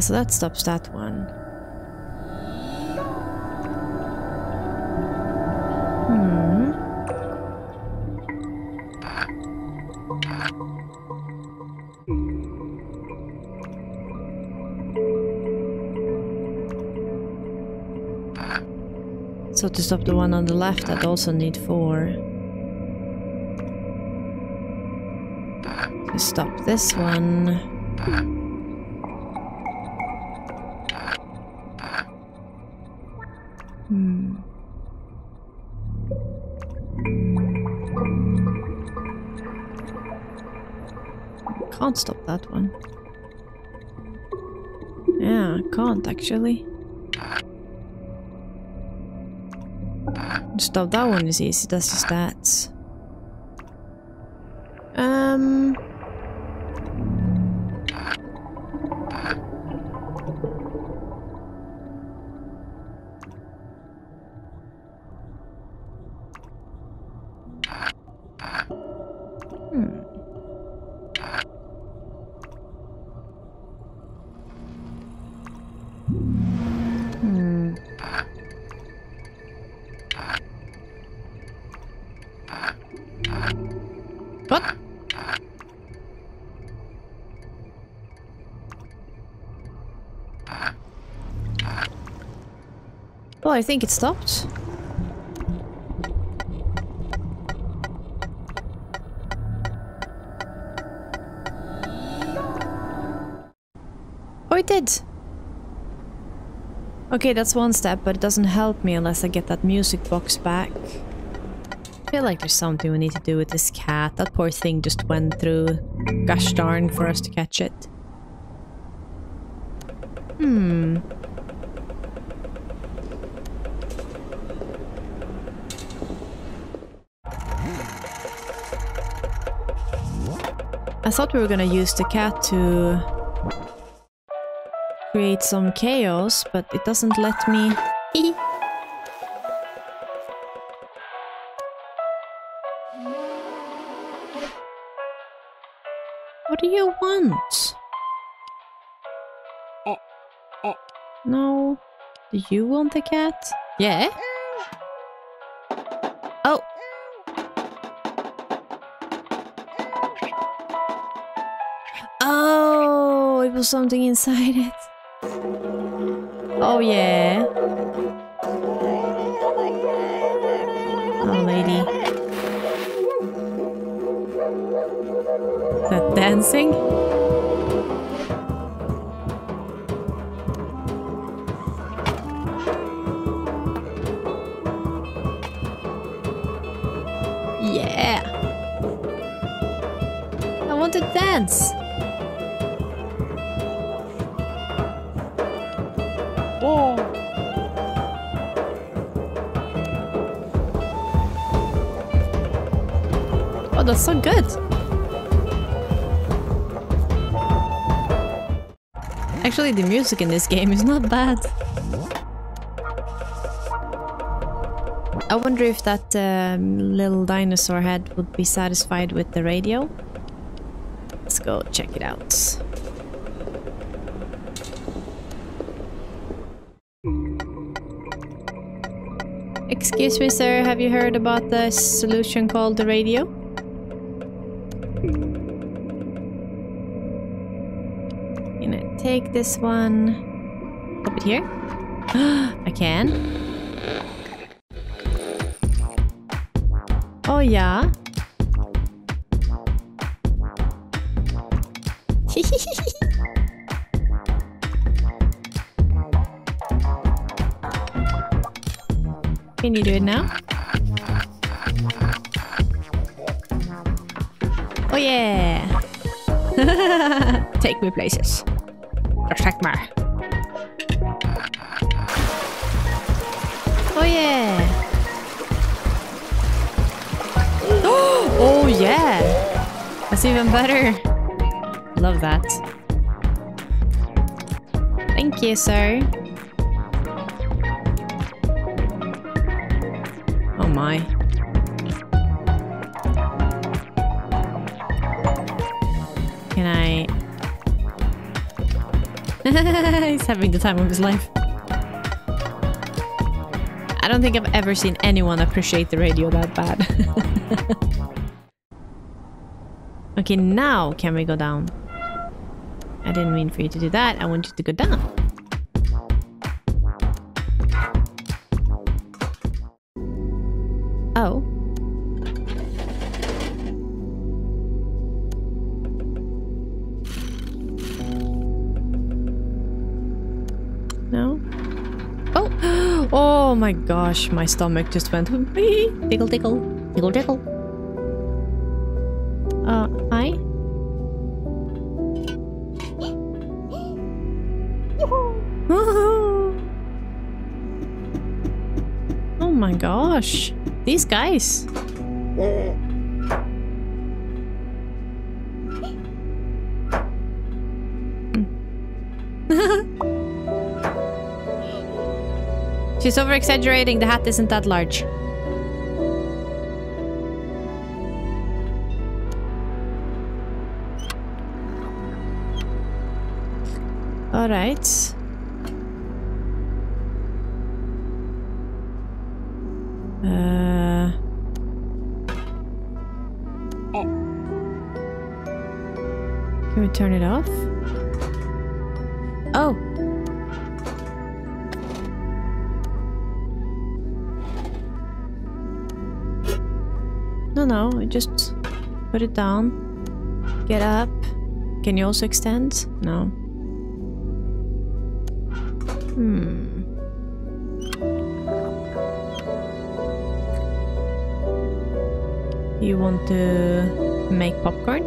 So that stops that one. Hmm. So to stop the one on the left, I'd also need 4. To stop this one. Can't stop that one. Yeah, can't actually. Stop that one is easy, that's just that. What? Well, I think it stopped. Oh, it did! Okay, that's one step, but it doesn't help me unless I get that music box back. I feel like there's something we need to do with this cat. That poor thing just went through. Gosh darn for us to catch it. Hmm. I thought we were gonna use the cat to create some chaos, but it doesn't let me. you want? No. Do you want a cat? Yeah. Oh. Oh, it was something inside it. Oh, yeah. Oh, lady. That dancing? Yeah. I want to dance. Oh. Oh, that's so good. Actually, the music in this game is not bad. I wonder if that little dinosaur head would be satisfied with the radio. Let's go check it out. Excuse me, sir, have you heard about the solution called the radio? I'm gonna take this one. Pop it here. I can. Oh, yeah. Can you do it now? Oh, yeah. Take me places. Protect me. Oh, yeah. Oh yeah, that's even better. Love that. Thank you, sir. Oh my. Can I... He's having the time of his life. I don't think I've ever seen anyone appreciate the radio that bad. Okay, now can we go down? I didn't mean for you to do that. I want you to go down. Oh. No? Oh! Oh my gosh, my stomach just went... Tickle, tickle. Tickle, tickle. Hi? Oh my gosh. These guys. She's over-exaggerating. The hat isn't that large. All right. Can we turn it off? Oh. No, just put it down. Get up. Can you also extend? No. Hmm. You want to make popcorn?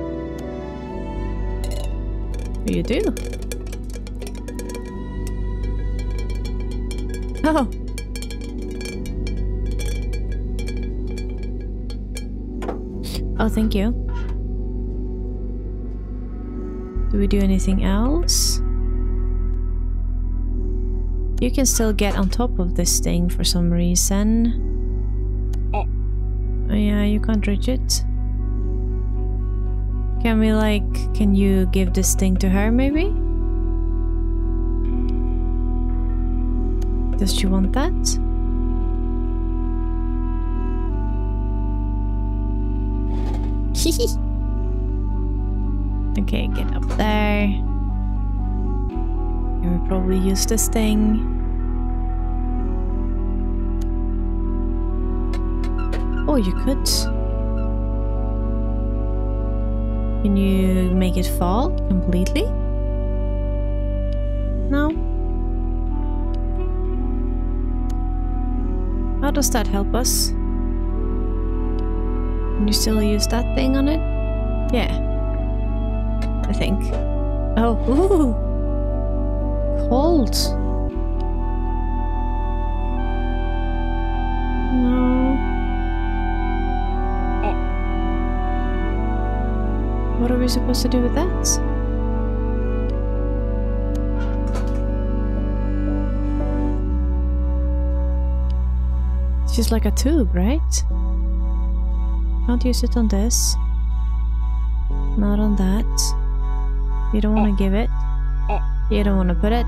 You do? Oh! Oh, thank you. Do we do anything else? You can still get on top of this thing for some reason. Oh yeah, you can't reach it. Can we like, can you give this thing to her maybe? Does she want that? Okay, get up there. You will probably use this thing. Oh, you could. Can you make it fall completely? No? How does that help us? Can you still use that thing on it? Yeah, I think. Oh, ooh! Cold! No. Eh. What are we supposed to do with that? It's just like a tube, right? Can't use it on this. Not on that. You don't want to give it. You don't want to put it.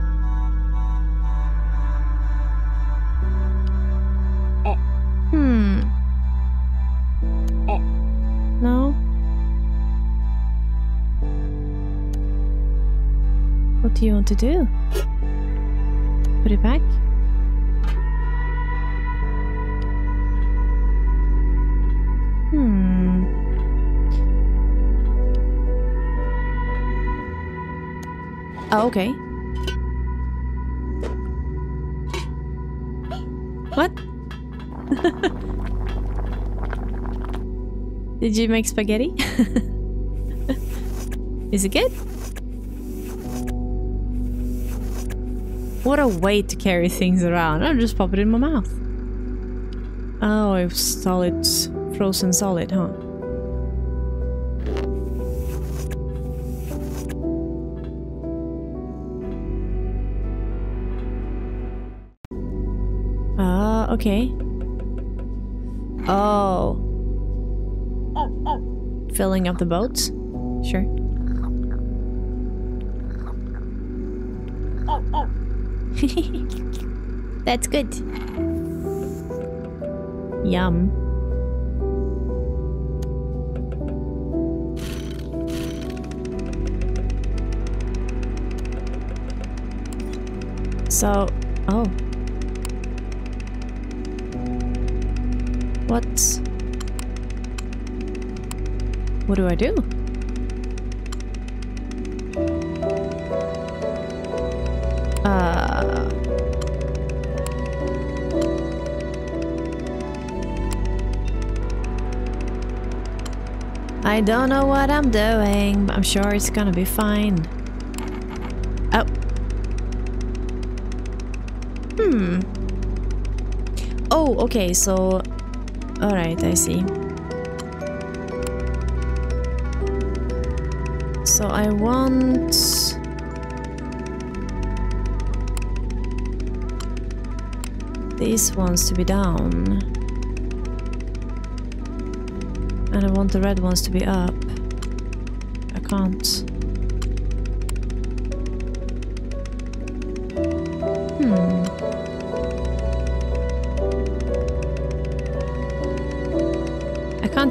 Hmm. No? What do you want to do? Put it back? Oh, okay. What? Did you make spaghetti? Is it good? What a way to carry things around. I'll just pop it in my mouth. Oh, it's solid, frozen solid, huh? Okay. Oh. Filling up the boats? Sure. That's good. Yum. So, oh. What do I do? I don't know what I'm doing, but I'm sure it's gonna be fine. Oh. Hmm. Oh, okay, so... Alright, I see. So I want... these ones to be down. And I want the red ones to be up. I can't.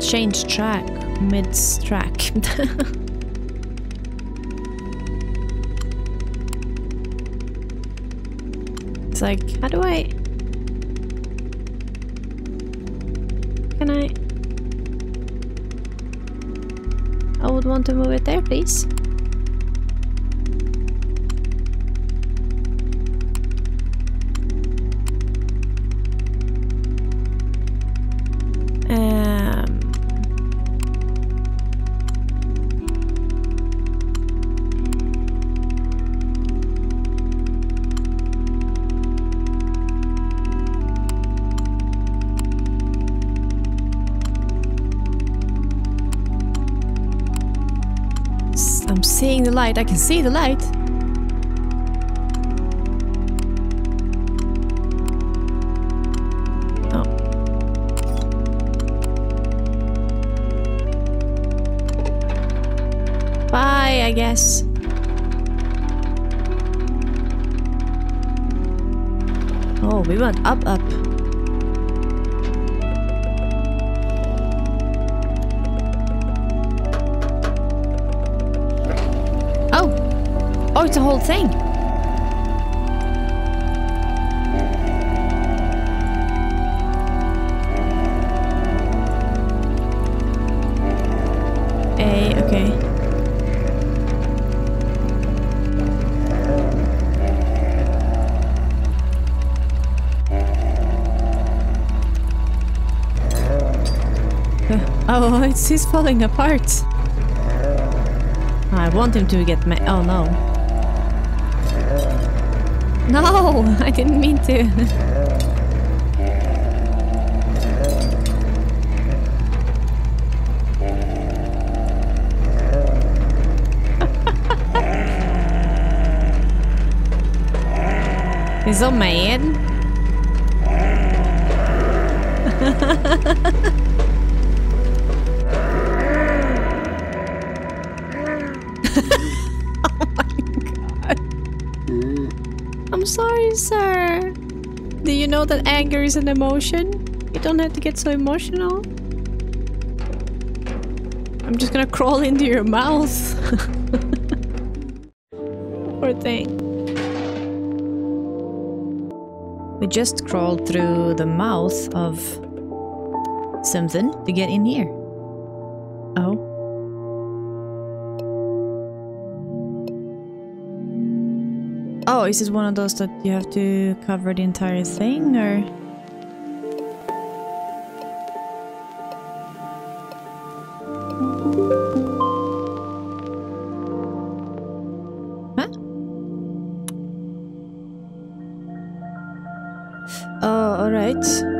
Change track mid-track. It's like, how do I... Can I... I would want to move it there, please. The light, I can see the light. Oh. guess. Oh, we went up. Oh! Oh, it's a whole thing! Oh, he's falling apart. I want him to get oh no. No, I didn't mean to. He's so mad. Sorry, sir. Do you know that anger is an emotion? You don't have to get so emotional. I'm just gonna crawl into your mouth. Poor thing. We just crawled through the mouth of something to get in here. Oh. Oh, is this one of those that you have to cover the entire thing, or...? Huh? Oh, alright.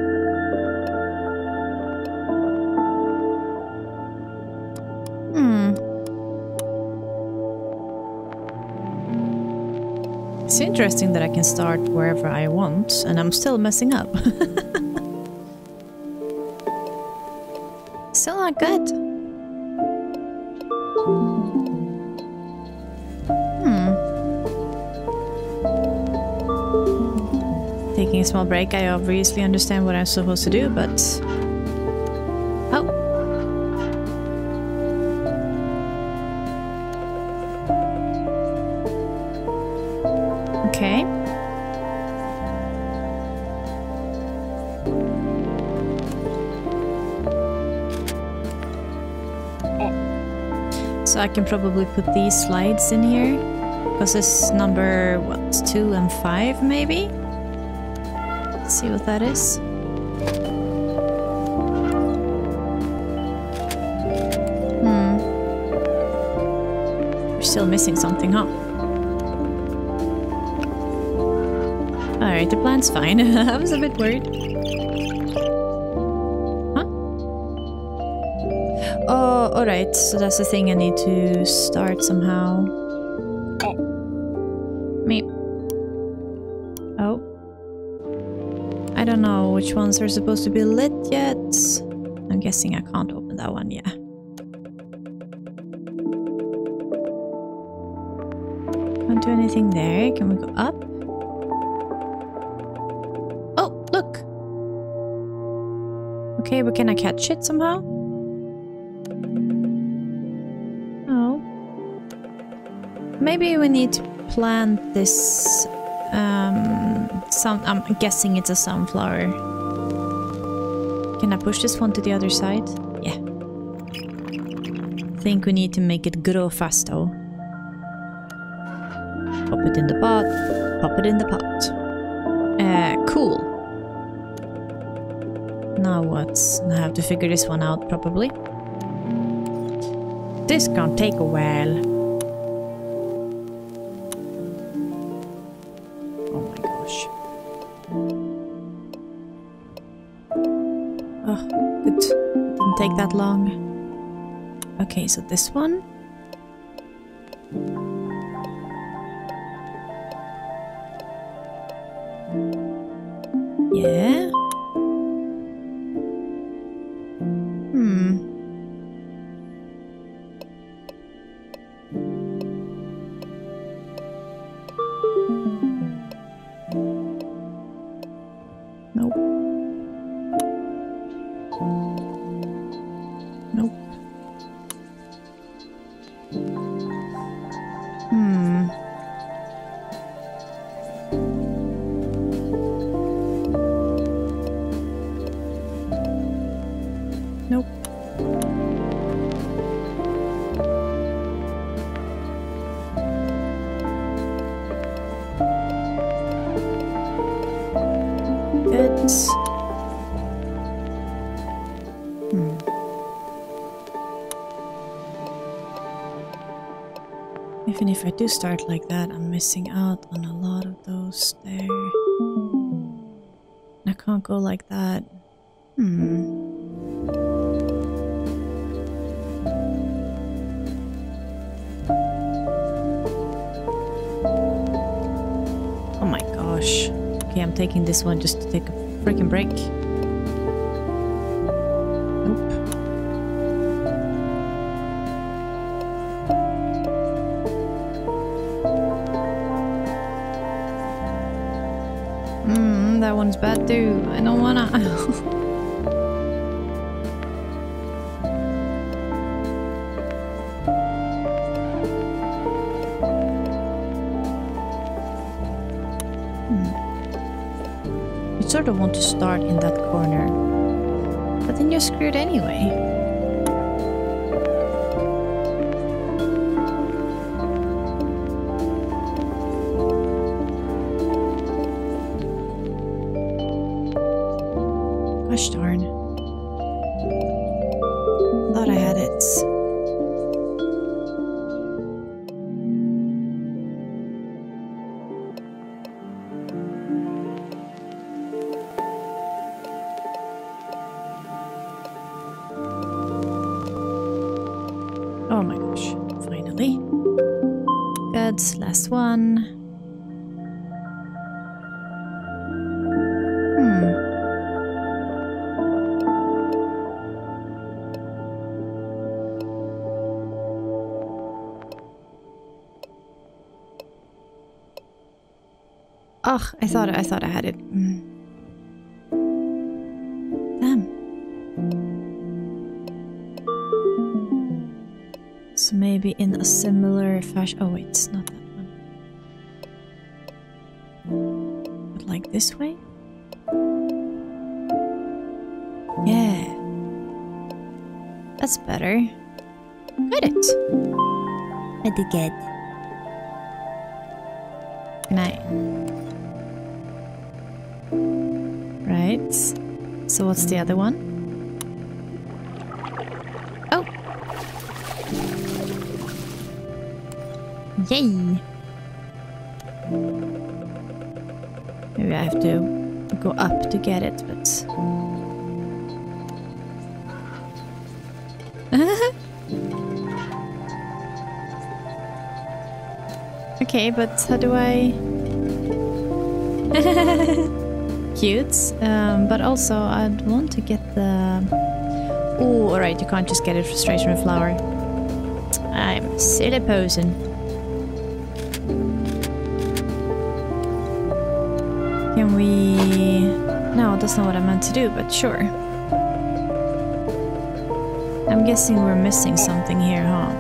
It's interesting that I can start wherever I want, and I'm still messing up. Still not good. Taking a small break, I obviously understand what I'm supposed to do, but... So I can probably put these slides in here, because it's number, what, 2 and 5 maybe? Let's see what that is. We're still missing something, huh? Alright, the plan's fine. I was a bit worried. Oh, alright, so that's the thing I need to start somehow. Me. Oh. I don't know which ones are supposed to be lit yet. I'm guessing I can't open that one, yeah. Can't do anything there. Can we go up? Oh, look! Okay, but can I catch it somehow? Maybe we need to plant this, I'm guessing it's a sunflower. Can I push this one to the other side? Yeah. I think we need to make it grow fast though. Pop it in the pot. Pop it in the pot. Cool. Now what? I have to figure this one out probably. This can take a while. That long. Okay, so this one. Yeah. sense. Even if I do start like that, I'm missing out on a lot of those there. And I can't go like that. Oh my gosh. Okay, I'm taking this one just to take a freaking break. That one's bad too. I don't wanna. You sort of want to start in that corner, but then you're screwed anyway. Gosh darn. Thought I had it. Oh my gosh, finally. Good, last one. Oh, I thought I had it. Damn. So maybe in a similar fashion. Oh wait, it's not that one. But like this way? Yeah. That's better. Got it. I did good. Good night. So what's the other one? Oh! Yay! Maybe I have to go up to get it, but... Okay, but how do I... Cute, but also I'd want to get the... Oh, alright, you can't just get it for straight from a flower. I'm silly posing. Can we... No, that's not what I meant to do, but sure. I'm guessing we're missing something here, huh?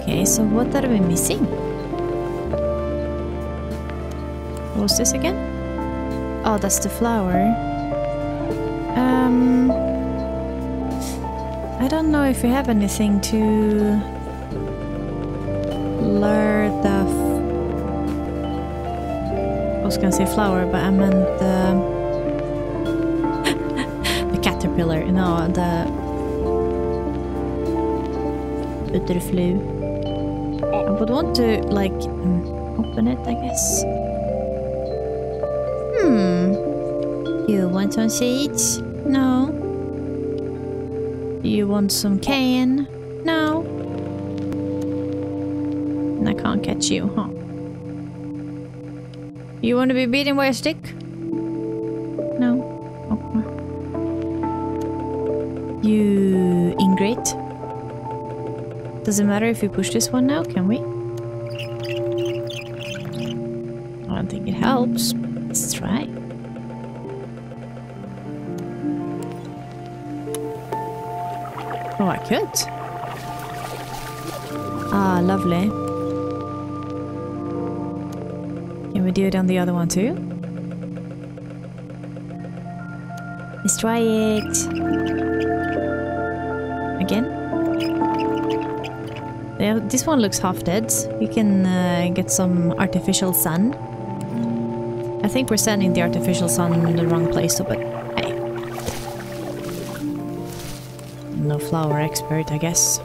Okay, so what are we missing? What was this again? Oh, that's the flower. I don't know if we have anything to lure the... I was gonna say flower, but I meant the... the caterpillar, no, the... butterfly. I would want to, like, open it, I guess. You want some seeds? No. You want some cane? No. And I can't catch you, huh? You want to be beaten by a stick? No. Oh. You ingrate? Does it matter if we push this one now? Can we? I don't think it helps. Let's try. Oh, I could. Ah, lovely. Can we do it on the other one too? Let's try it. Again. Yeah, this one looks half dead. We can get some artificial sun. I I think we're sending the artificial sun in the wrong place, so, but hey. No flower expert, I guess.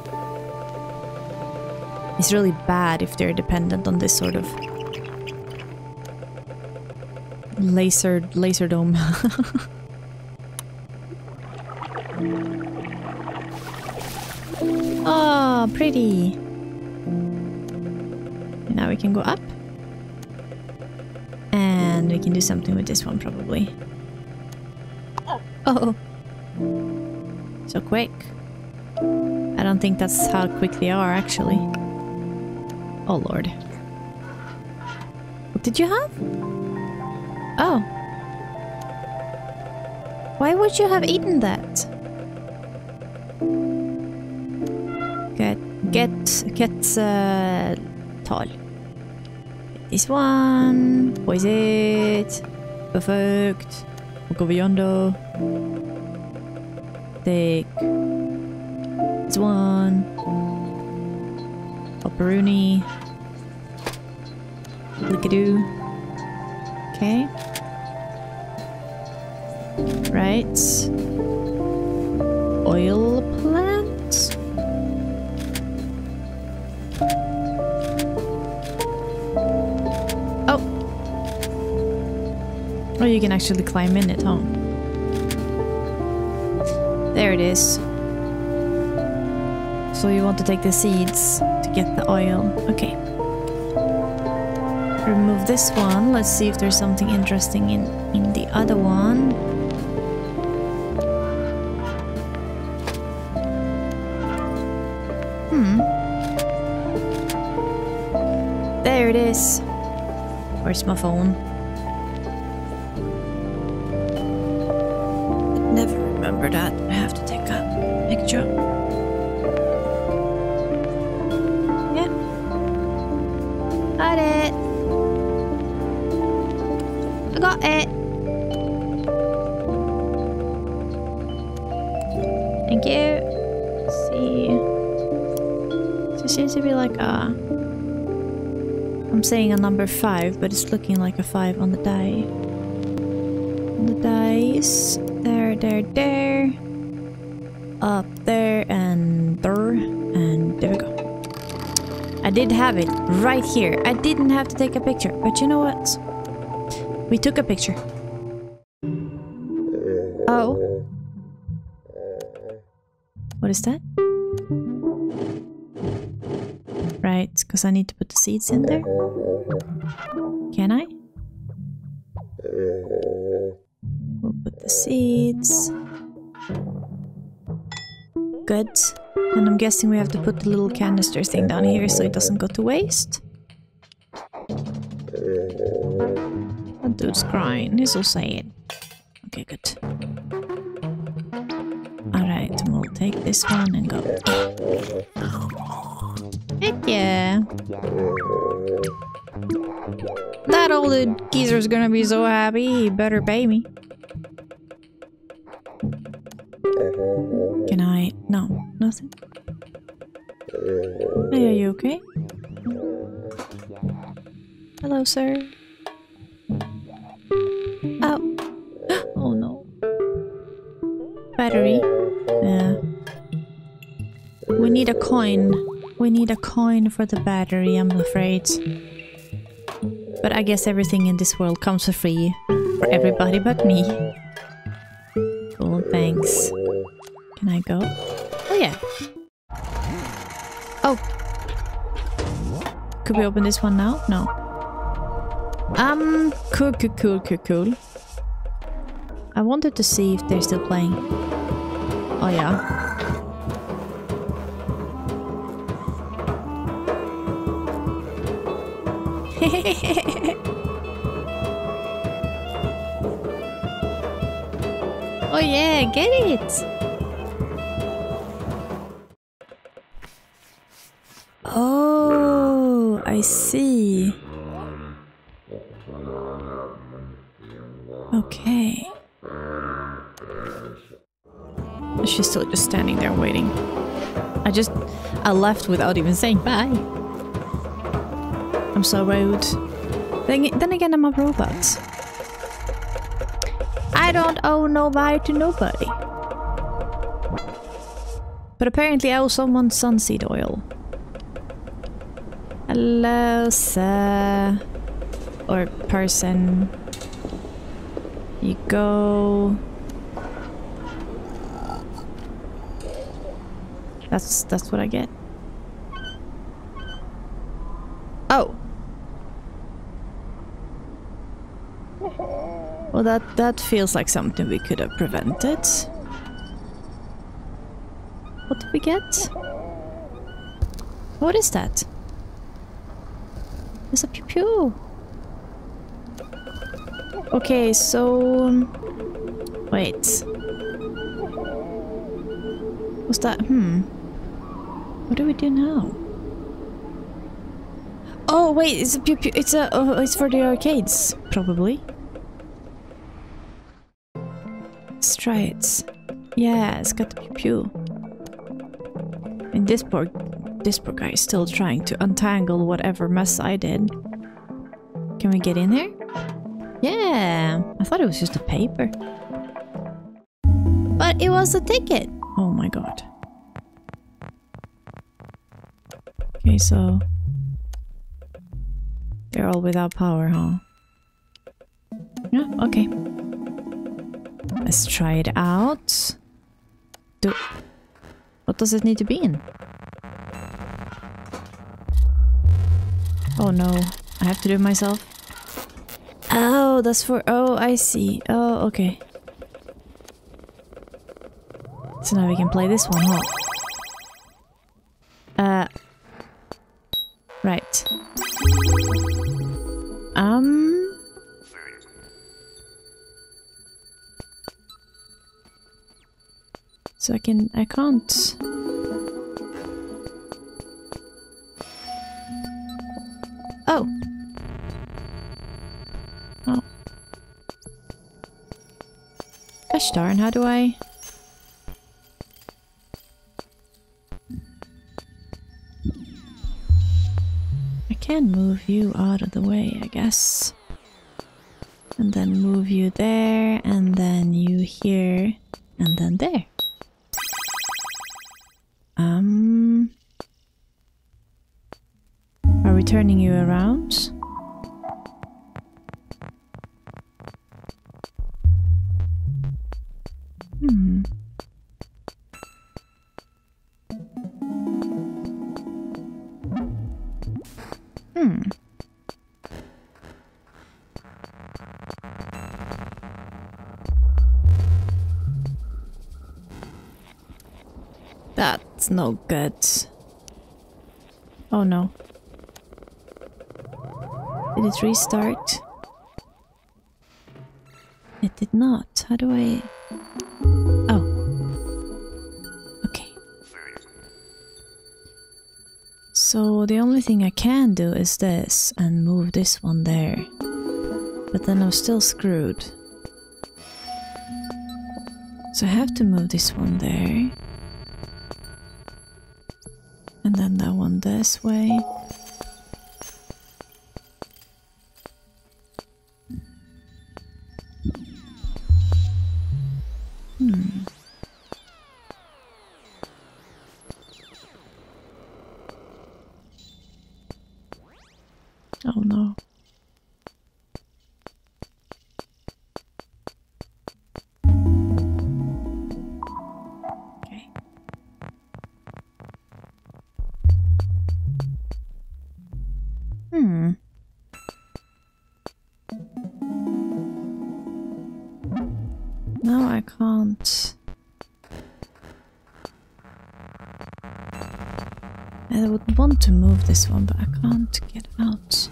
It's really bad if they're dependent on this sort of laser dome. Oh, pretty. Now we can go up. And we can do something with this one, probably. Oh! So quick. I don't think that's how quick they are, actually. Oh, Lord. What did you have? Oh. Why would you have eaten that? Get tall. This one. What is it? Perfect. Look over yonder. Take this one. Pepperoni. Lickadoo. Okay. Right. Oil plants. Oh, you can actually climb in it, huh? There it is. So you want to take the seeds to get the oil. Okay. Remove this one. Let's see if there's something interesting in the other one. There it is. Where's my phone? That I have to take a picture. Yeah. Got it. I got it. Thank you. Let's see. So it seems to be like a... I'm saying a number 5, but it's looking like a 5 on the die. On the dice. There, up there, and there, and there we go. I did have it right here. I didn't have to take a picture, but you know what? We took a picture. Oh. What is that? Right, because I need to put the seeds in there. Can I? Put the seeds. Good. And I'm guessing we have to put the little canister thing down here so it doesn't go to waste. That dude's crying. He's so sad. Okay, good. Alright, we'll take this one and go. Heck yeah! That old geezer's gonna be so happy. He better pay me. Can I? No, nothing. Hey, are you okay? Hello, sir. Oh. Oh no. Battery. Yeah. We need a coin. We need a coin for the battery, I'm afraid. But I guess everything in this world comes for free. For everybody but me. Cool, thanks. Can I go? Oh yeah. Oh. Could we open this one now? No. Cool. I wanted to see if they're still playing. Oh yeah. Oh yeah, get it! Oh, I see. Okay. She's still just standing there waiting. I left without even saying bye. I'm so rude. Then again, I'm a robot. I don't owe nobody to nobody. But apparently I owe someone sunseed oil. Hello, sir. Or person. You go. That's what I get. Oh. Well, that feels like something we could have prevented. What did we get? What is that? It's a pew pew. Okay, so... Wait. What's that? What do we do now? Oh, wait, it's a pew pew. It's a... Oh, it's for the arcades, probably. Let's try it. Yeah, it's got the pew pew. And this poor guy is still trying to untangle whatever mess I did. Can we get in there? Yeah, I thought it was just a paper. But it was a ticket! Oh my god. Okay, so... They're all without power, huh? Yeah, okay. Let's try it out. What does it need to be in? Oh no, I have to do it myself. Oh, that's for... Oh, I see. Oh, okay. So now we can play this one, huh? Right. So I can't... Oh! Gosh darn, how do I... I can move you out of the way, I guess. And then move you there, and then you here, and then there. Are we turning you around? That's no good. Oh no. Did it restart? It did not. How do I... Oh. Okay. So the only thing I can do is this and move this one there. But then I'm still screwed. So I have to move this one there. And then that one this way. Oh no. No, I can't. I would want to move this one, but I can't get out.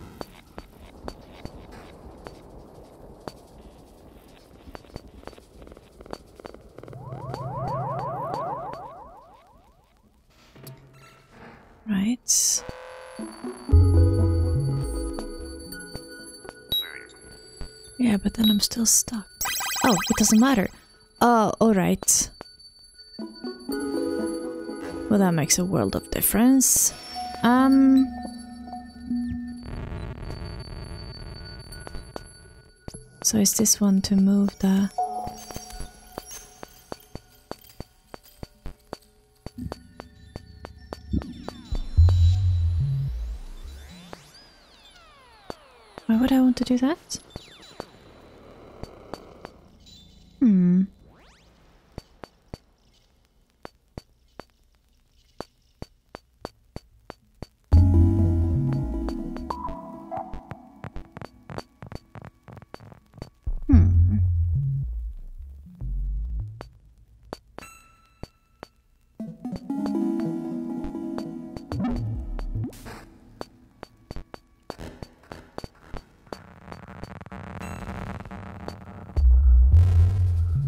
Right. Yeah, but then I'm still stuck. Oh, it doesn't matter. Oh, alright. Well, that makes a world of difference. So is this one to move the... to do that? Hmm.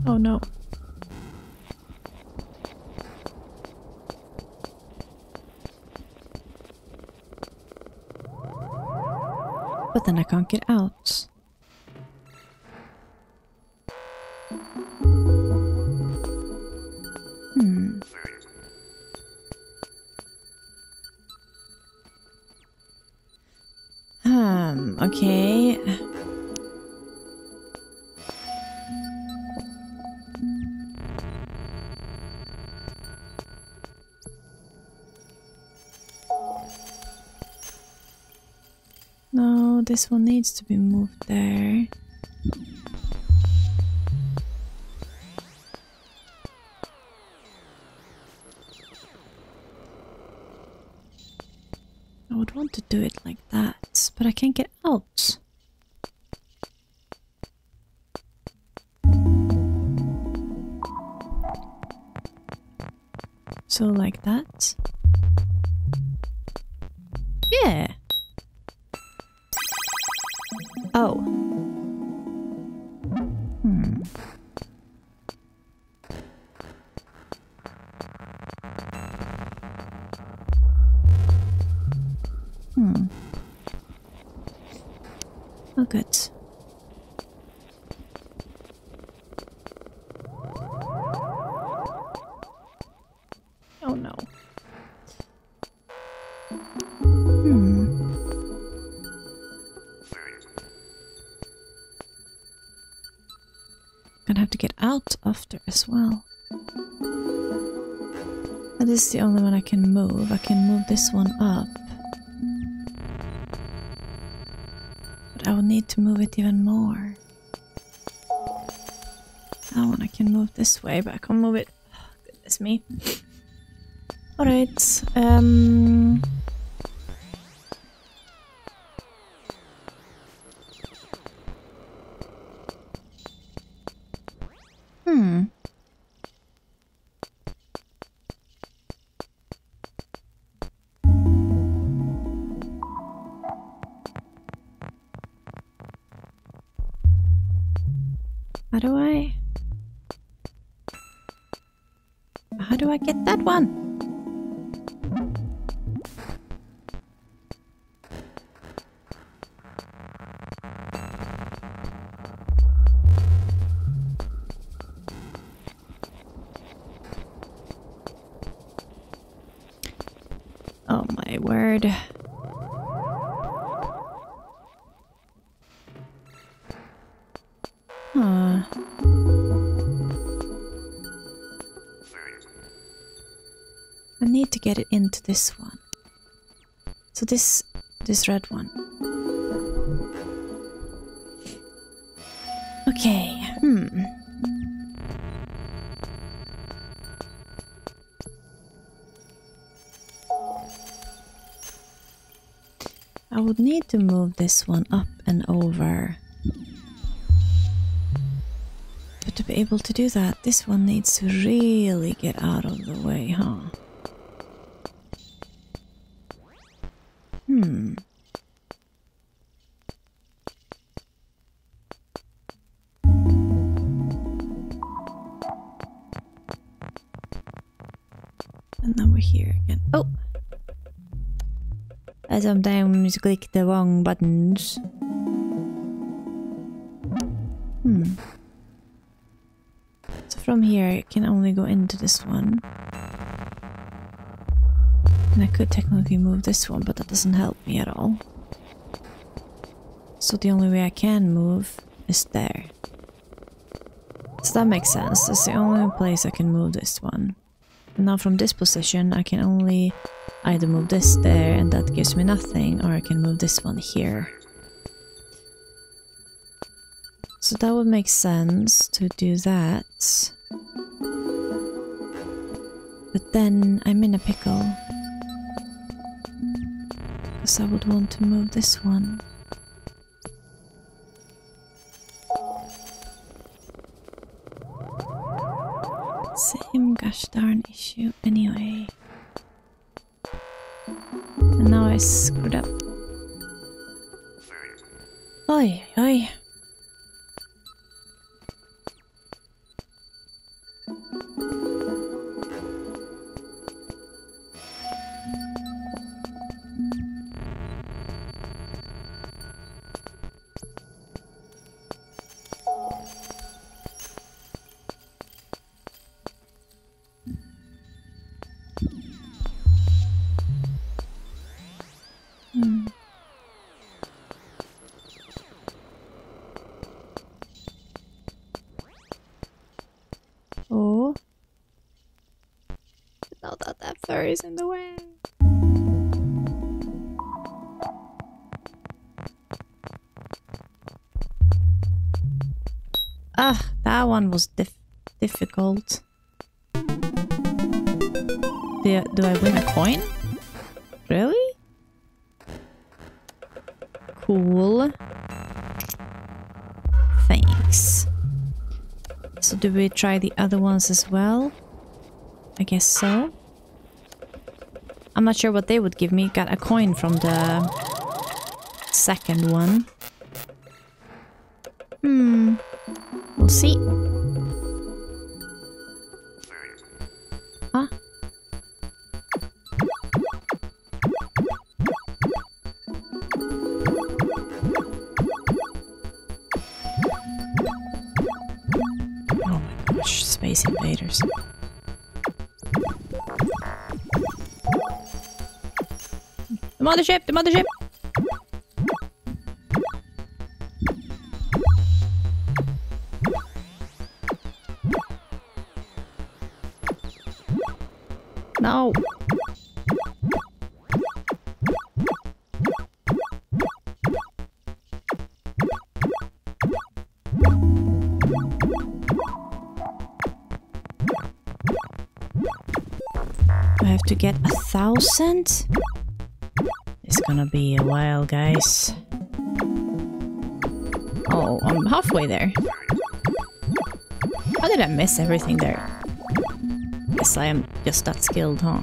Oh no. But then I can't get out. Okay. No, this one needs to be moved there. I would want to do it like that, but I can't get out. So like that. Yeah. Oh. Hmm. Hmm. Oh, good. Oh no. Gonna have to get out after as well. That is the only one I can move. I can move this one up. But I will need to move it even more. That one I can move this way, but I can't move it. Oh, goodness me. Alright, How do I get that one? Oh my word. Huh. I need to get it into this one. So this red one. Okay. Hmm. I would need to move this one up and over. But to be able to do that, this one needs to really get out of the way, huh? Hmm. And now we're here again. Oh! I sometimes click the wrong buttons. Hmm. So from here it can only go into this one. And I could technically move this one, but that doesn't help me at all. So the only way I can move is there. So that makes sense. That's the only place I can move this one. And now from this position I can only either move this there, and that gives me nothing, or I can move this one here. So that would make sense to do that. But then I'm in a pickle. Because I would want to move this one. Same gosh darn issue anyway. And now I screwed up. Oi, oi. Is in the way. Ah, that one was difficult. Do I win a coin? Really? Cool. Thanks. So do we try the other ones as well? I guess so. I'm not sure what they would give me. Got a coin from the second one. Hmm. We'll see. Huh? Oh my gosh, Space Invaders. The mothership! The mothership! No! I have to get 1,000? It's gonna be a while, guys. Oh, I'm halfway there. How did I miss everything there? Guess I am just that skilled, huh?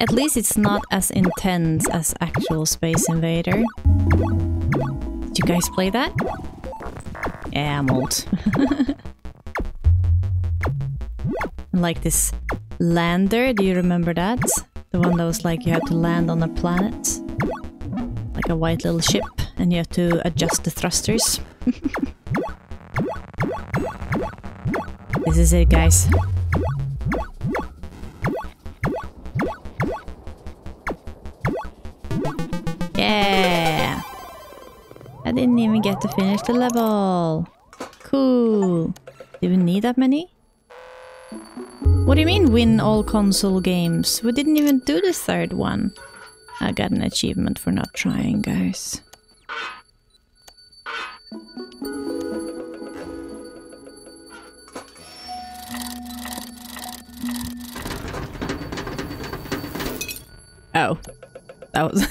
At least it's not as intense as actual Space Invader. Did you guys play that? Yeah, I'm old. Like this lander, do you remember that? The one that was like you had to land on a planet, like a white little ship, and you have to adjust the thrusters. This is it, guys. Yeah! I didn't even get to finish the level. Cool. Do we need that many? What do you mean, win all console games? We didn't even do the third one. I got an achievement for not trying, guys. Oh. That was...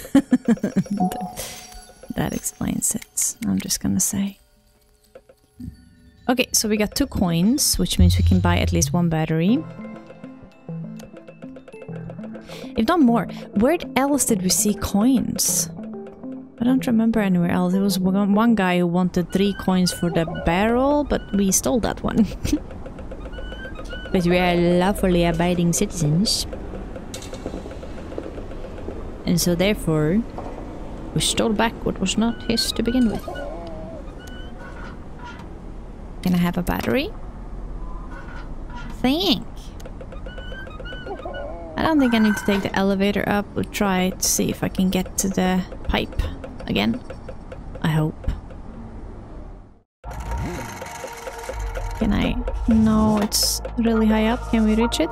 that explains it, I'm just gonna say. Okay, so we got 2 coins, which means we can buy at least 1 battery. If not more. Where else did we see coins? I don't remember anywhere else. There was one guy who wanted 3 coins for the barrel, but we stole that one. But we are lawfully abiding citizens. And so therefore, we stole back what was not his to begin with. Can I have a battery? I don't think I need to take the elevator up. We'll try to see if I can get to the pipe again. I hope. Can I? No, it's really high up. Can we reach it?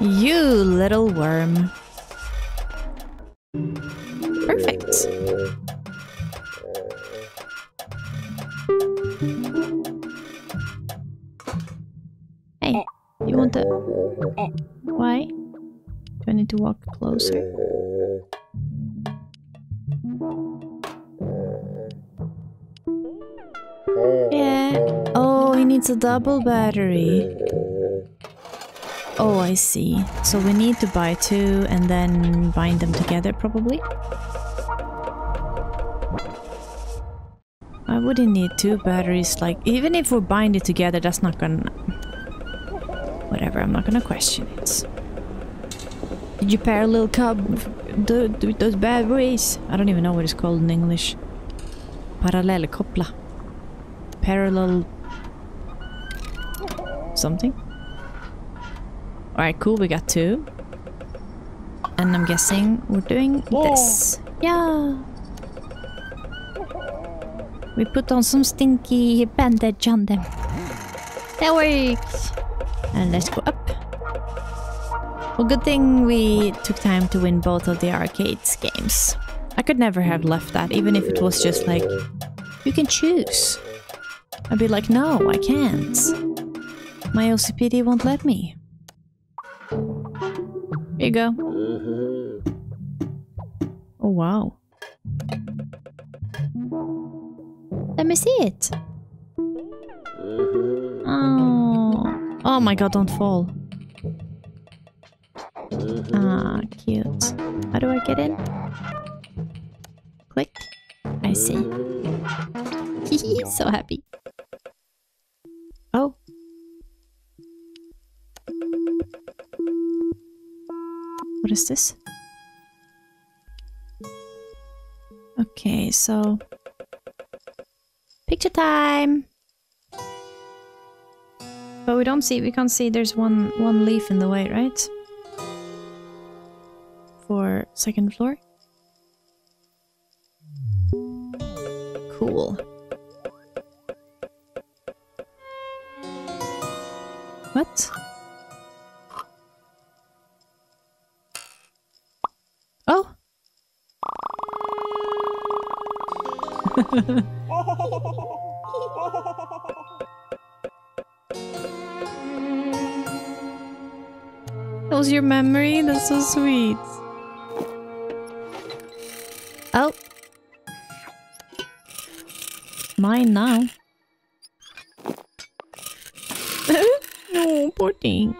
You little worm. Perfect. the... Why? Do I need to walk closer? Yeah. Oh, he needs a double battery. Oh, I see. So we need to buy two and then bind them together, probably. I wouldn't need two batteries, like, even if we bind it together, that's not gonna... Whatever, I'm not gonna question it. Did you parallel cub those batteries? I don't even know what it's called in English. Parallel koppla. Parallel... something? Alright, cool, we got two. And I'm guessing we're doing this. Yeah! We put on some stinky bandage on them. That works! And let's go up. Well, good thing we took time to win both of the arcade games. I could never have left that, even if it was just like, you can choose. I'd be like, no, I can't. My OCPD won't let me. Here you go. Oh, wow. Let me see it. Oh. Oh my god, don't fall. Ah, cute. How do I get in? Click. I see. He's so happy. Oh. What is this? Okay, so... picture time! But we don't see, we can't see, there's one leaf in the way, right? For second floor? Cool. What? Oh! That was your memory? That's so sweet. Oh. Mine now. No, poor thing.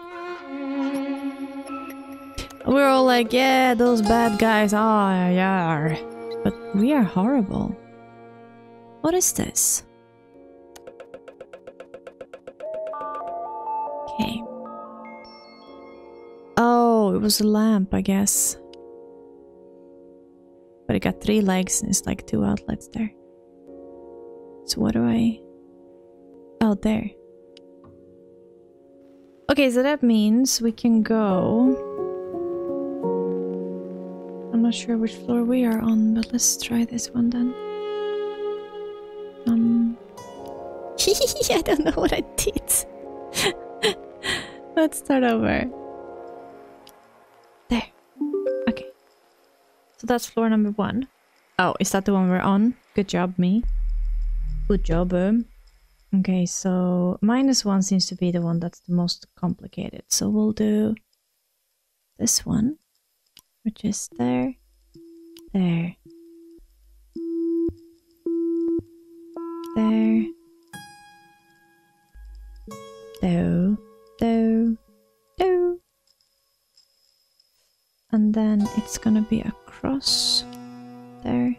We're all like, yeah, those bad guys are, yeah. But we are horrible. What is this? Okay. Oh, it was a lamp, I guess. But it got three legs and it's like two outlets there. So what do I... Oh, there. Okay, so that means we can go... I'm not sure which floor we are on, but let's try this one then. I don't know what I did. Let's start over. There. Okay. So that's floor number one. Oh, is that the one we're on? Good job, me. Good job. Okay, so minus one seems to be the one that's the most complicated. So we'll do this one, which is there, there, there. Do, do, do. And then it's gonna be across there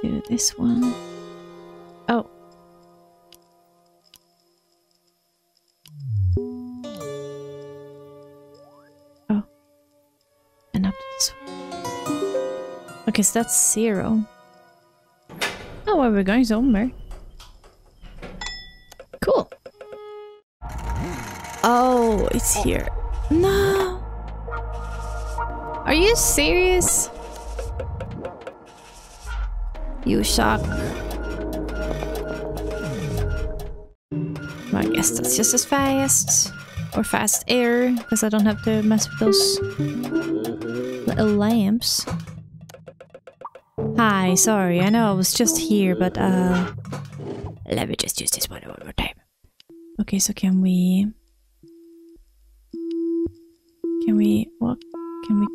to this one. Oh. Oh. And up to this one. Okay, so that's zero. Oh, well, we're going somewhere. Cool. Oh, it's here. No! Are you serious? You shock. Well, I guess that's just as fast. Or fast air, because I don't have to mess with those little lamps. Hi, sorry, I know I was just here, but let me just use this one more time. Okay, so can we... Can we... what? Can we...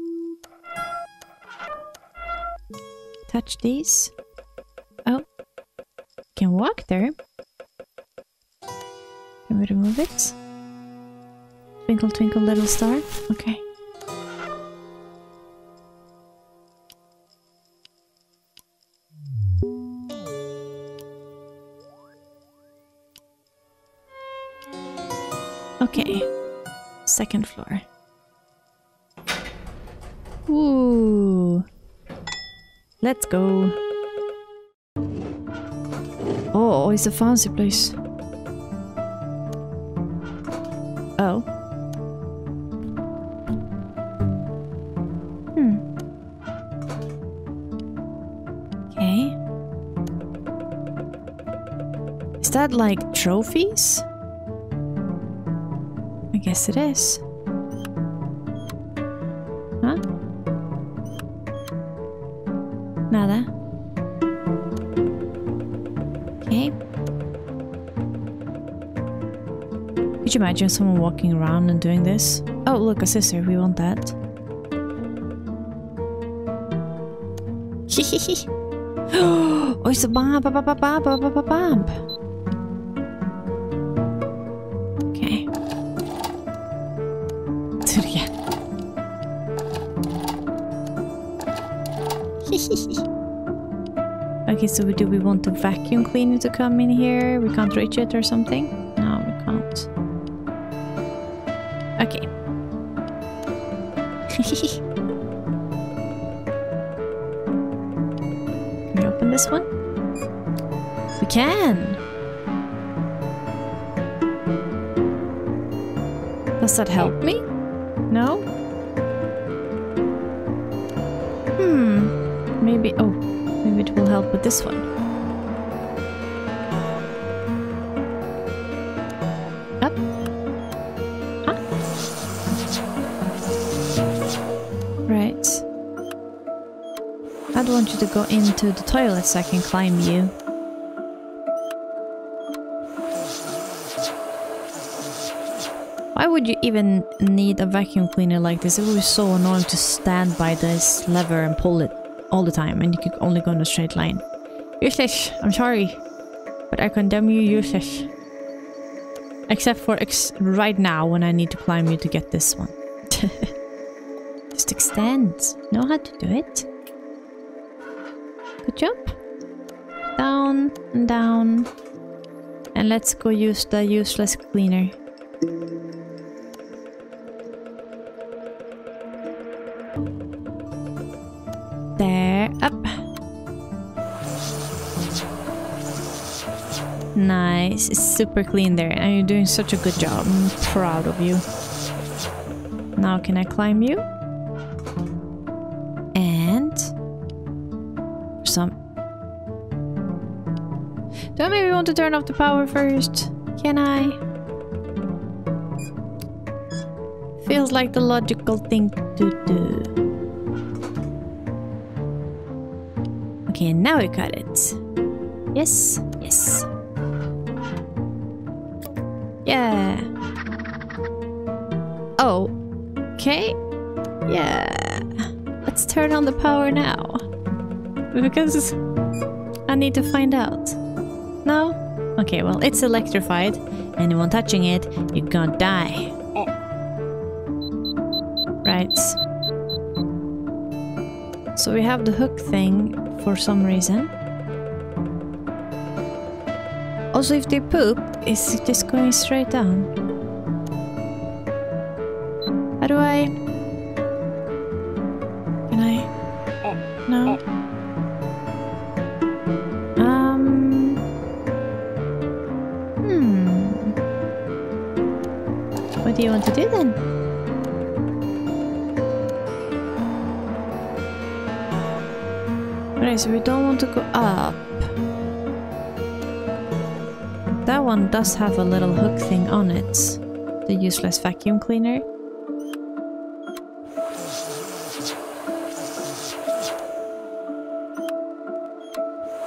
touch these? Oh. Can walk there. Can we remove it? Twinkle, twinkle, little star. Okay. Okay. Second floor. Ooh. Let's go. Oh, it's a fancy place. Oh. Hmm. Okay. Is that like trophies? I guess it is. Huh? Nada. Okay. Could you imagine someone walking around and doing this? Oh, look, a scissor. We want that. Oh, it's a bump, bump, bump, bump, bump, bump. Okay. Do it again. Okay, so do we want the vacuum cleaner to come in here? We can't reach it or something? No, we can't. Okay. Can we open this one? We can! Does that help me? No? Hmm. Maybe... oh. Maybe it will help with this one. Up. Right. I'd want you to go into the toilet so I can climb you. Why would you even need a vacuum cleaner like this? It would be so annoying to stand by this lever and pull it all the time, and you could only go in a straight line. Useless! I'm sorry, but I condemn you useless. Except for right now, when I need to climb you to get this one. Just extend. Know how to do it. Good job. Down and down. And let's go use the useless cleaner. There, up. Nice, it's super clean there, and you're doing such a good job. I'm proud of you. Now can I climb you? And... some... do I maybe want to turn off the power first? Can I? Feels like the logical thing to do. Okay, now we got it. Yes, yes. Yeah. Oh, okay. Yeah. Let's turn on the power now. Because I need to find out. No? Okay, well, it's electrified. Anyone touching it, you're gonna die. Right. So we have the hook thing. For some reason. Also, if they poop, it's just going straight down. How do I? Can I? No. What do you want to do then? So we don't want to go up. That one does have a little hook thing on it. The useless vacuum cleaner.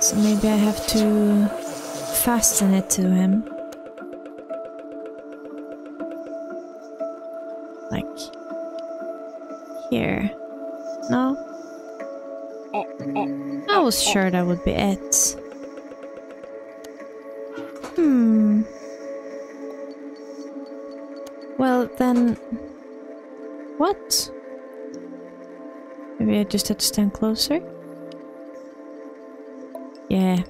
So maybe I have to fasten it to him. Like here? No? I was sure that would be it. Hmm. Well, then... what? Maybe I just had to stand closer? Yeah.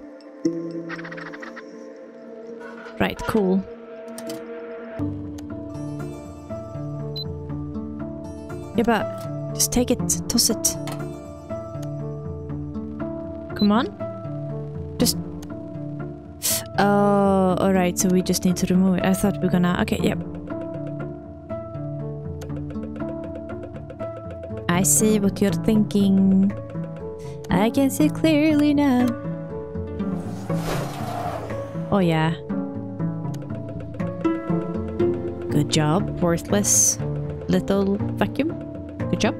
Right, cool. Yeah, but just take it, toss it. Come on. Just... oh, alright, so we just need to remove it. I thought we were gonna... okay, yep. I see what you're thinking. I can see clearly now. Oh yeah. Good job, worthless little vacuum. Good job.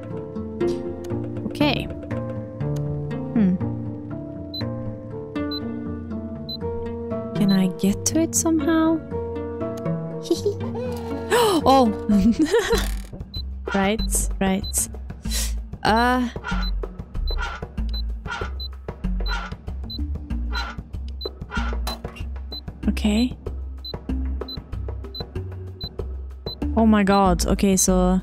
Okay. Can I get to it somehow? Oh! Right, right. Okay. Oh my god, okay, so...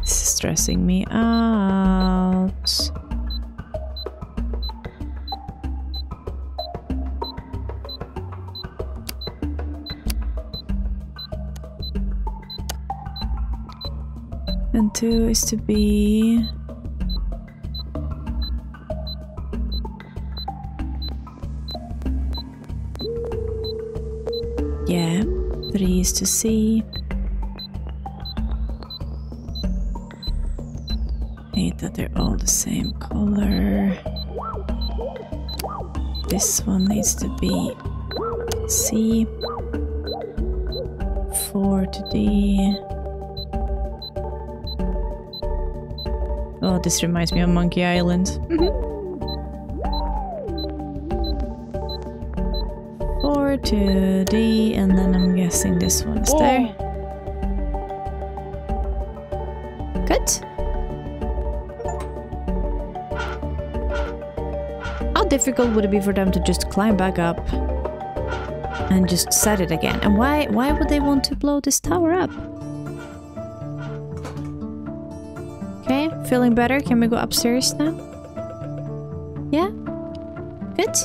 this is stressing me out. And two is to be... yeah, three is to see. I hate that they're all the same color. This one needs to be C. 4 to D. Oh, this reminds me of Monkey Island. 4 to D, and then I'm guessing this one's there. Good. How difficult would it be for them to just climb back up and just set it again? And why would they want to blow this tower up? Okay, feeling better. Can we go upstairs now? Yeah? Good.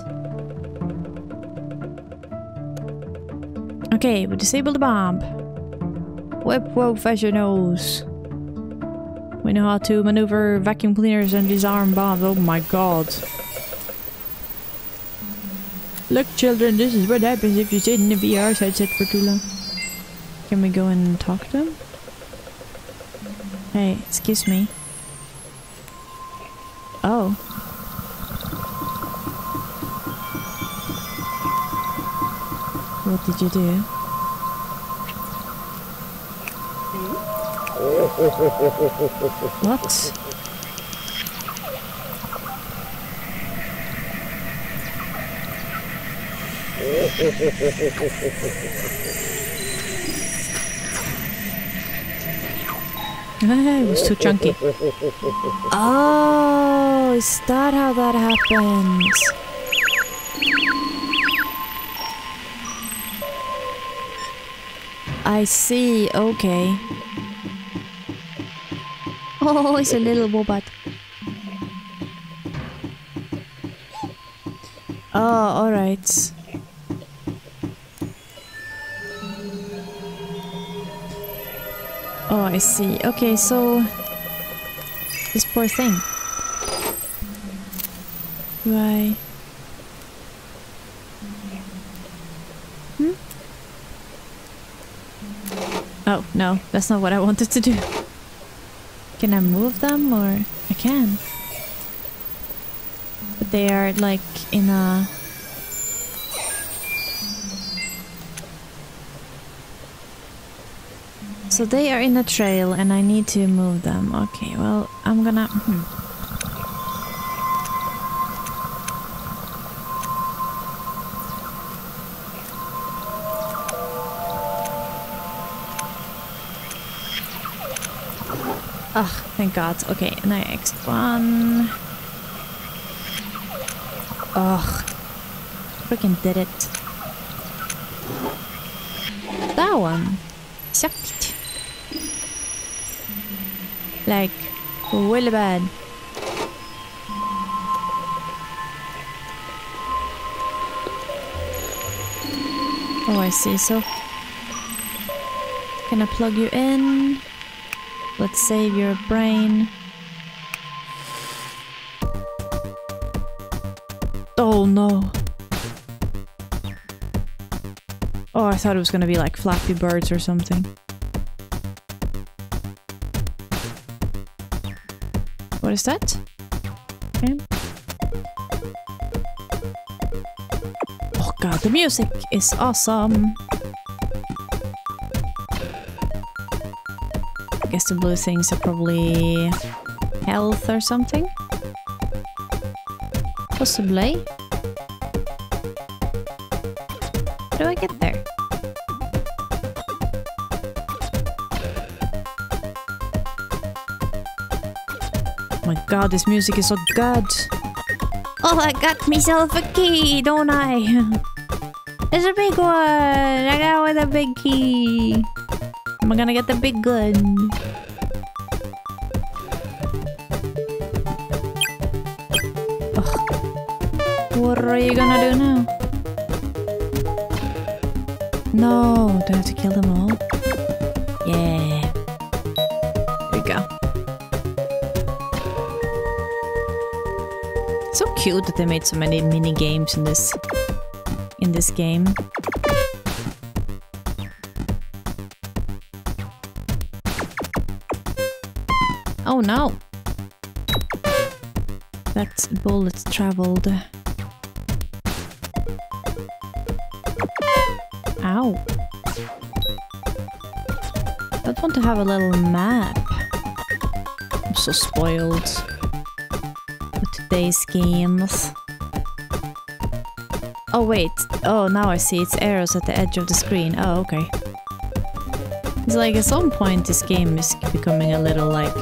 Okay, we disable the bomb. Whip, whoop, fashion nose. We know how to maneuver vacuum cleaners and disarm bombs. Oh my god. Look, children, this is what happens if you sit in the VR headset for too long. Can we go and talk to them? Hey, excuse me. Oh. What did you do? What? It was too chunky. Oh, is that how that happens? I see, okay. Oh, it's a little wobbat. Oh, alright. Oh, I see. Okay, so... this poor thing. Do I... oh, no, that's not what I wanted to do. Can I move them, or... I can. But they are, like, in a... so they are in a trail, and I need to move them. Okay, well, I'm gonna... Ugh, thank God. Okay, and I X1. Ugh. Freaking did it. That one sucked. Like, really bad. Oh, I see. So, can I plug you in? Let's save your brain. Oh no. Oh, I thought it was gonna be like Flappy Birds or something. What is that? Okay. Oh God, the music is awesome. I guess the blue things are probably health or something. Possibly. How do I get there? Oh my God, this music is so good. Oh, I got myself a key, don't I? It's a big one. I got with a big key. I'm gonna get the big gun. Ugh. What are you gonna do now? No, do I have to kill them all? Yeah. There we go. So cute that they made so many mini games in this game. Oh no! That's bullets traveled. Ow! I'd want to have a little map. I'm so spoiled with today's games. Oh wait, oh now I see, it's arrows at the edge of the screen. Oh okay. It's like at some point this game is becoming a little like...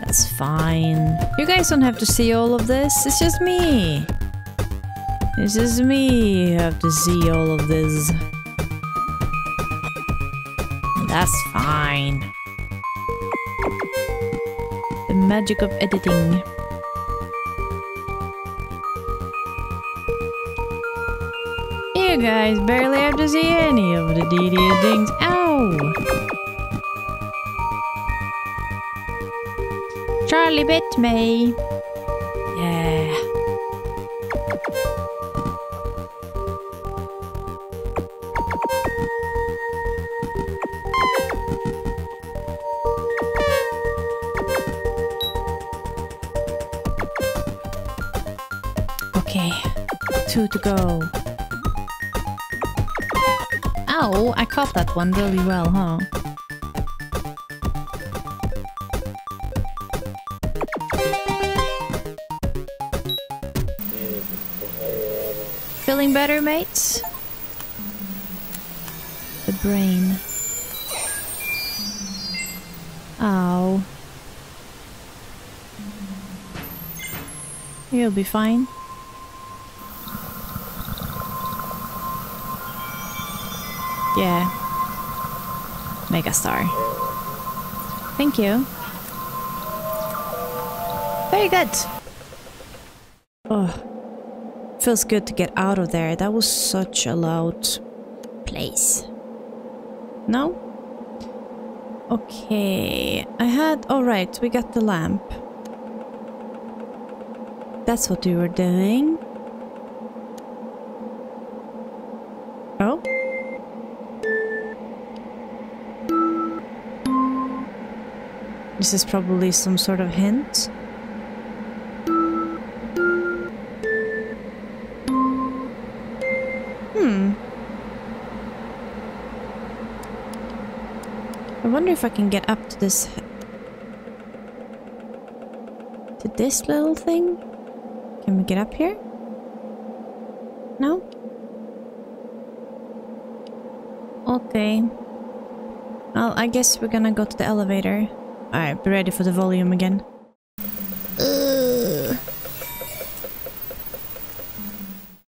That's fine. You guys don't have to see all of this. It's just me. It's just me who have to see all of this. That's fine. The magic of editing. You guys barely have to see any of the tedious things. Ow! Charlie bit me. Yeah. Okay, 2 to go. Ow, I caught that one really well, huh? Feeling better, mates? The brain. Ow. You'll be fine. Yeah. Megastar. Thank you. Very good. Oh. Feels good to get out of there. That was such a loud place. No? Okay. I had... Alright, we got the lamp. That's what we were doing. Oh? This is probably some sort of hint. I wonder if I can get up to this... to this little thing? Can we get up here? No? Okay. Well, I guess we're gonna go to the elevator. Alright, be ready for the volume again.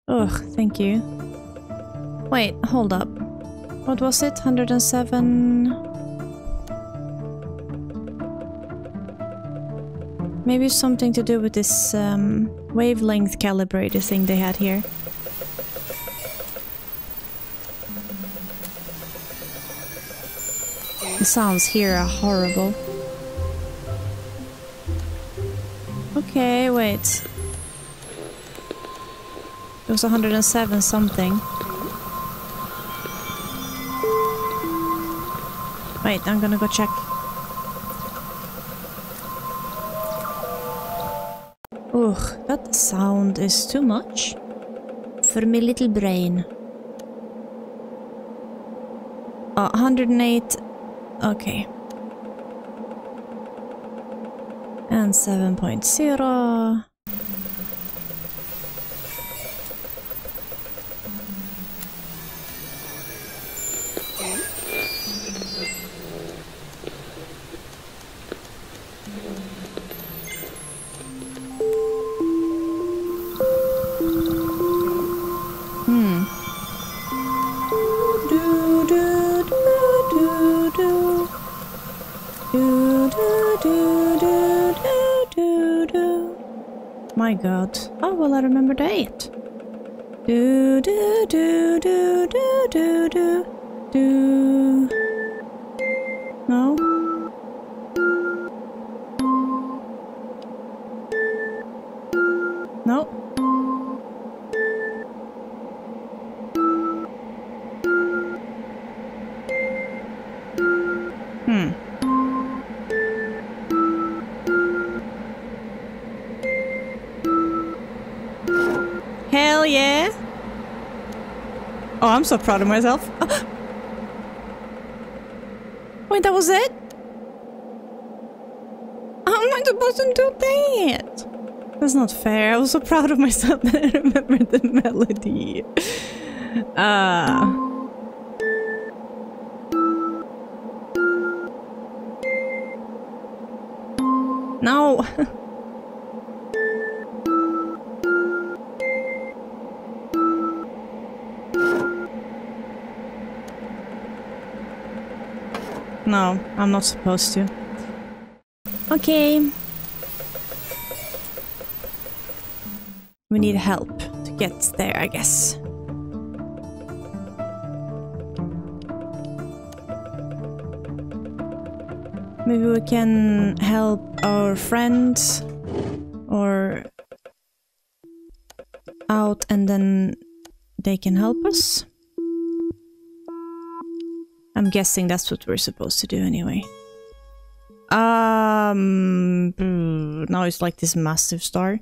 Ugh, thank you. Wait, hold up. What was it? 107... Maybe something to do with this wavelength calibrator thing they had here. The sounds here are horrible. Okay, wait. It was 107 something. Wait, I'm gonna go check. Ugh, that sound is too much for my little brain. 108. Okay. And 7.0. My god. Oh, well, I remember the 8. Do do do do do do do do. No. No. Hell yeah! Oh, I'm so proud of myself. Wait, that was it? I'm not supposed to do that! That's not fair. I was so proud of myself that I remembered the melody. No! No, I'm not supposed to. Okay. We need help to get there, I guess. Maybe we can help our friends or out and then they can help us. I'm guessing that's what we're supposed to do anyway. Now it's like this massive star.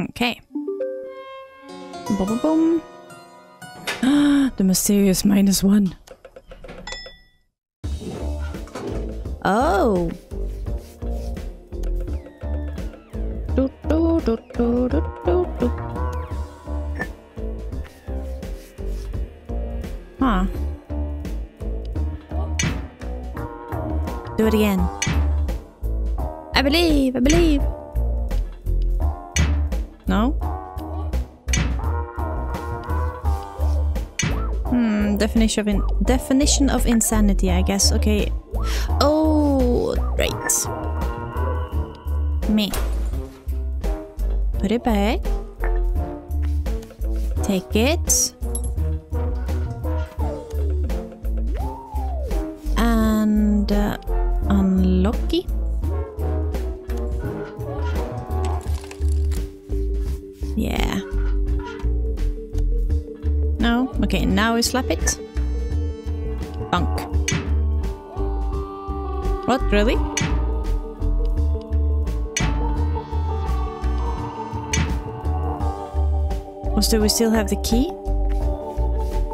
Okay. Boom, boom, boom. The mysterious -1. Oh. Do, do, do, do, do, do, do. Huh. Do it again. I believe, I believe. No? Definition of insanity, I guess. Okay. Oh, right. Me. Put it back. Take it. And unlock it. Yeah. No? Okay, now we slap it. Bonk. What, really? Do we still have the key?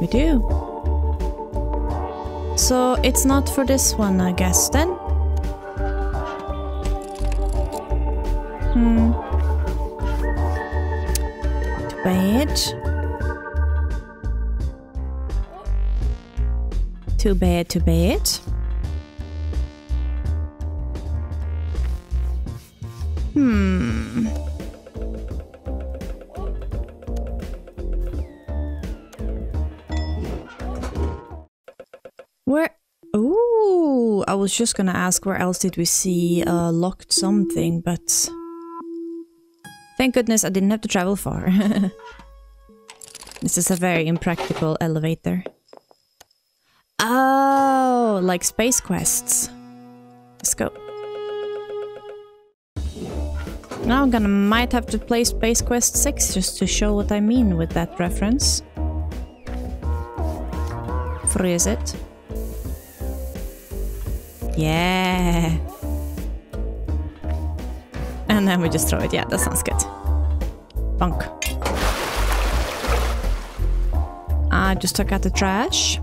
We do. So it's not for this one, I guess, then? Too bad. I was just gonna ask where else did we see locked something, but thank goodness I didn't have to travel far. This is a very impractical elevator. Oh, like space quests. Let's go. Now I'm gonna might have to play Space Quest 6 just to show what I mean with that reference. Freeze it. Yeah. And then we just throw it. Yeah, that sounds good. Bonk. I just took out the trash.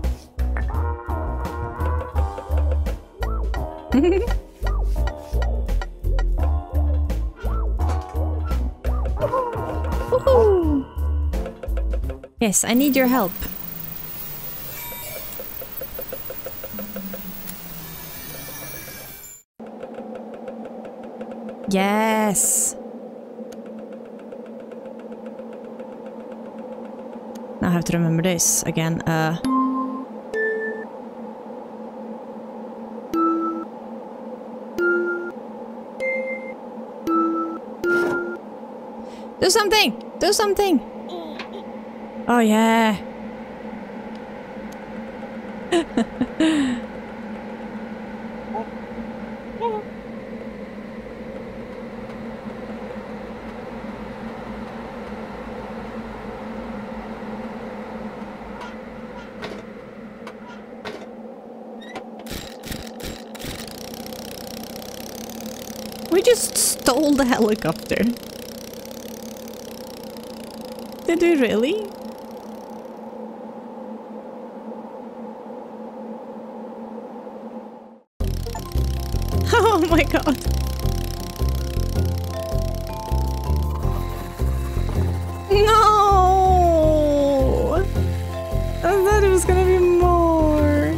Woohoo! Yes, I need your help. Yes! Now I have to remember this again. Do something! Do something! Oh yeah! Stole the helicopter. Did we really? Oh my god. No! I thought it was gonna be more.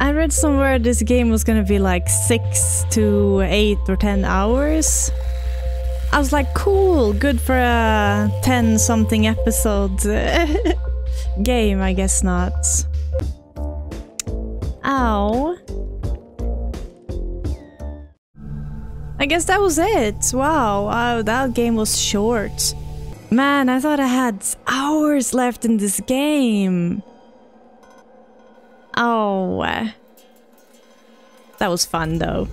I read somewhere this game was gonna be like 6 to 8 or 10 hours. I was like, cool, good for a 10 something episode game. I guess not. Ow. I guess that was it. Wow, that game was short. Man, I thought I had hours left in this game. Oh. That was fun, though.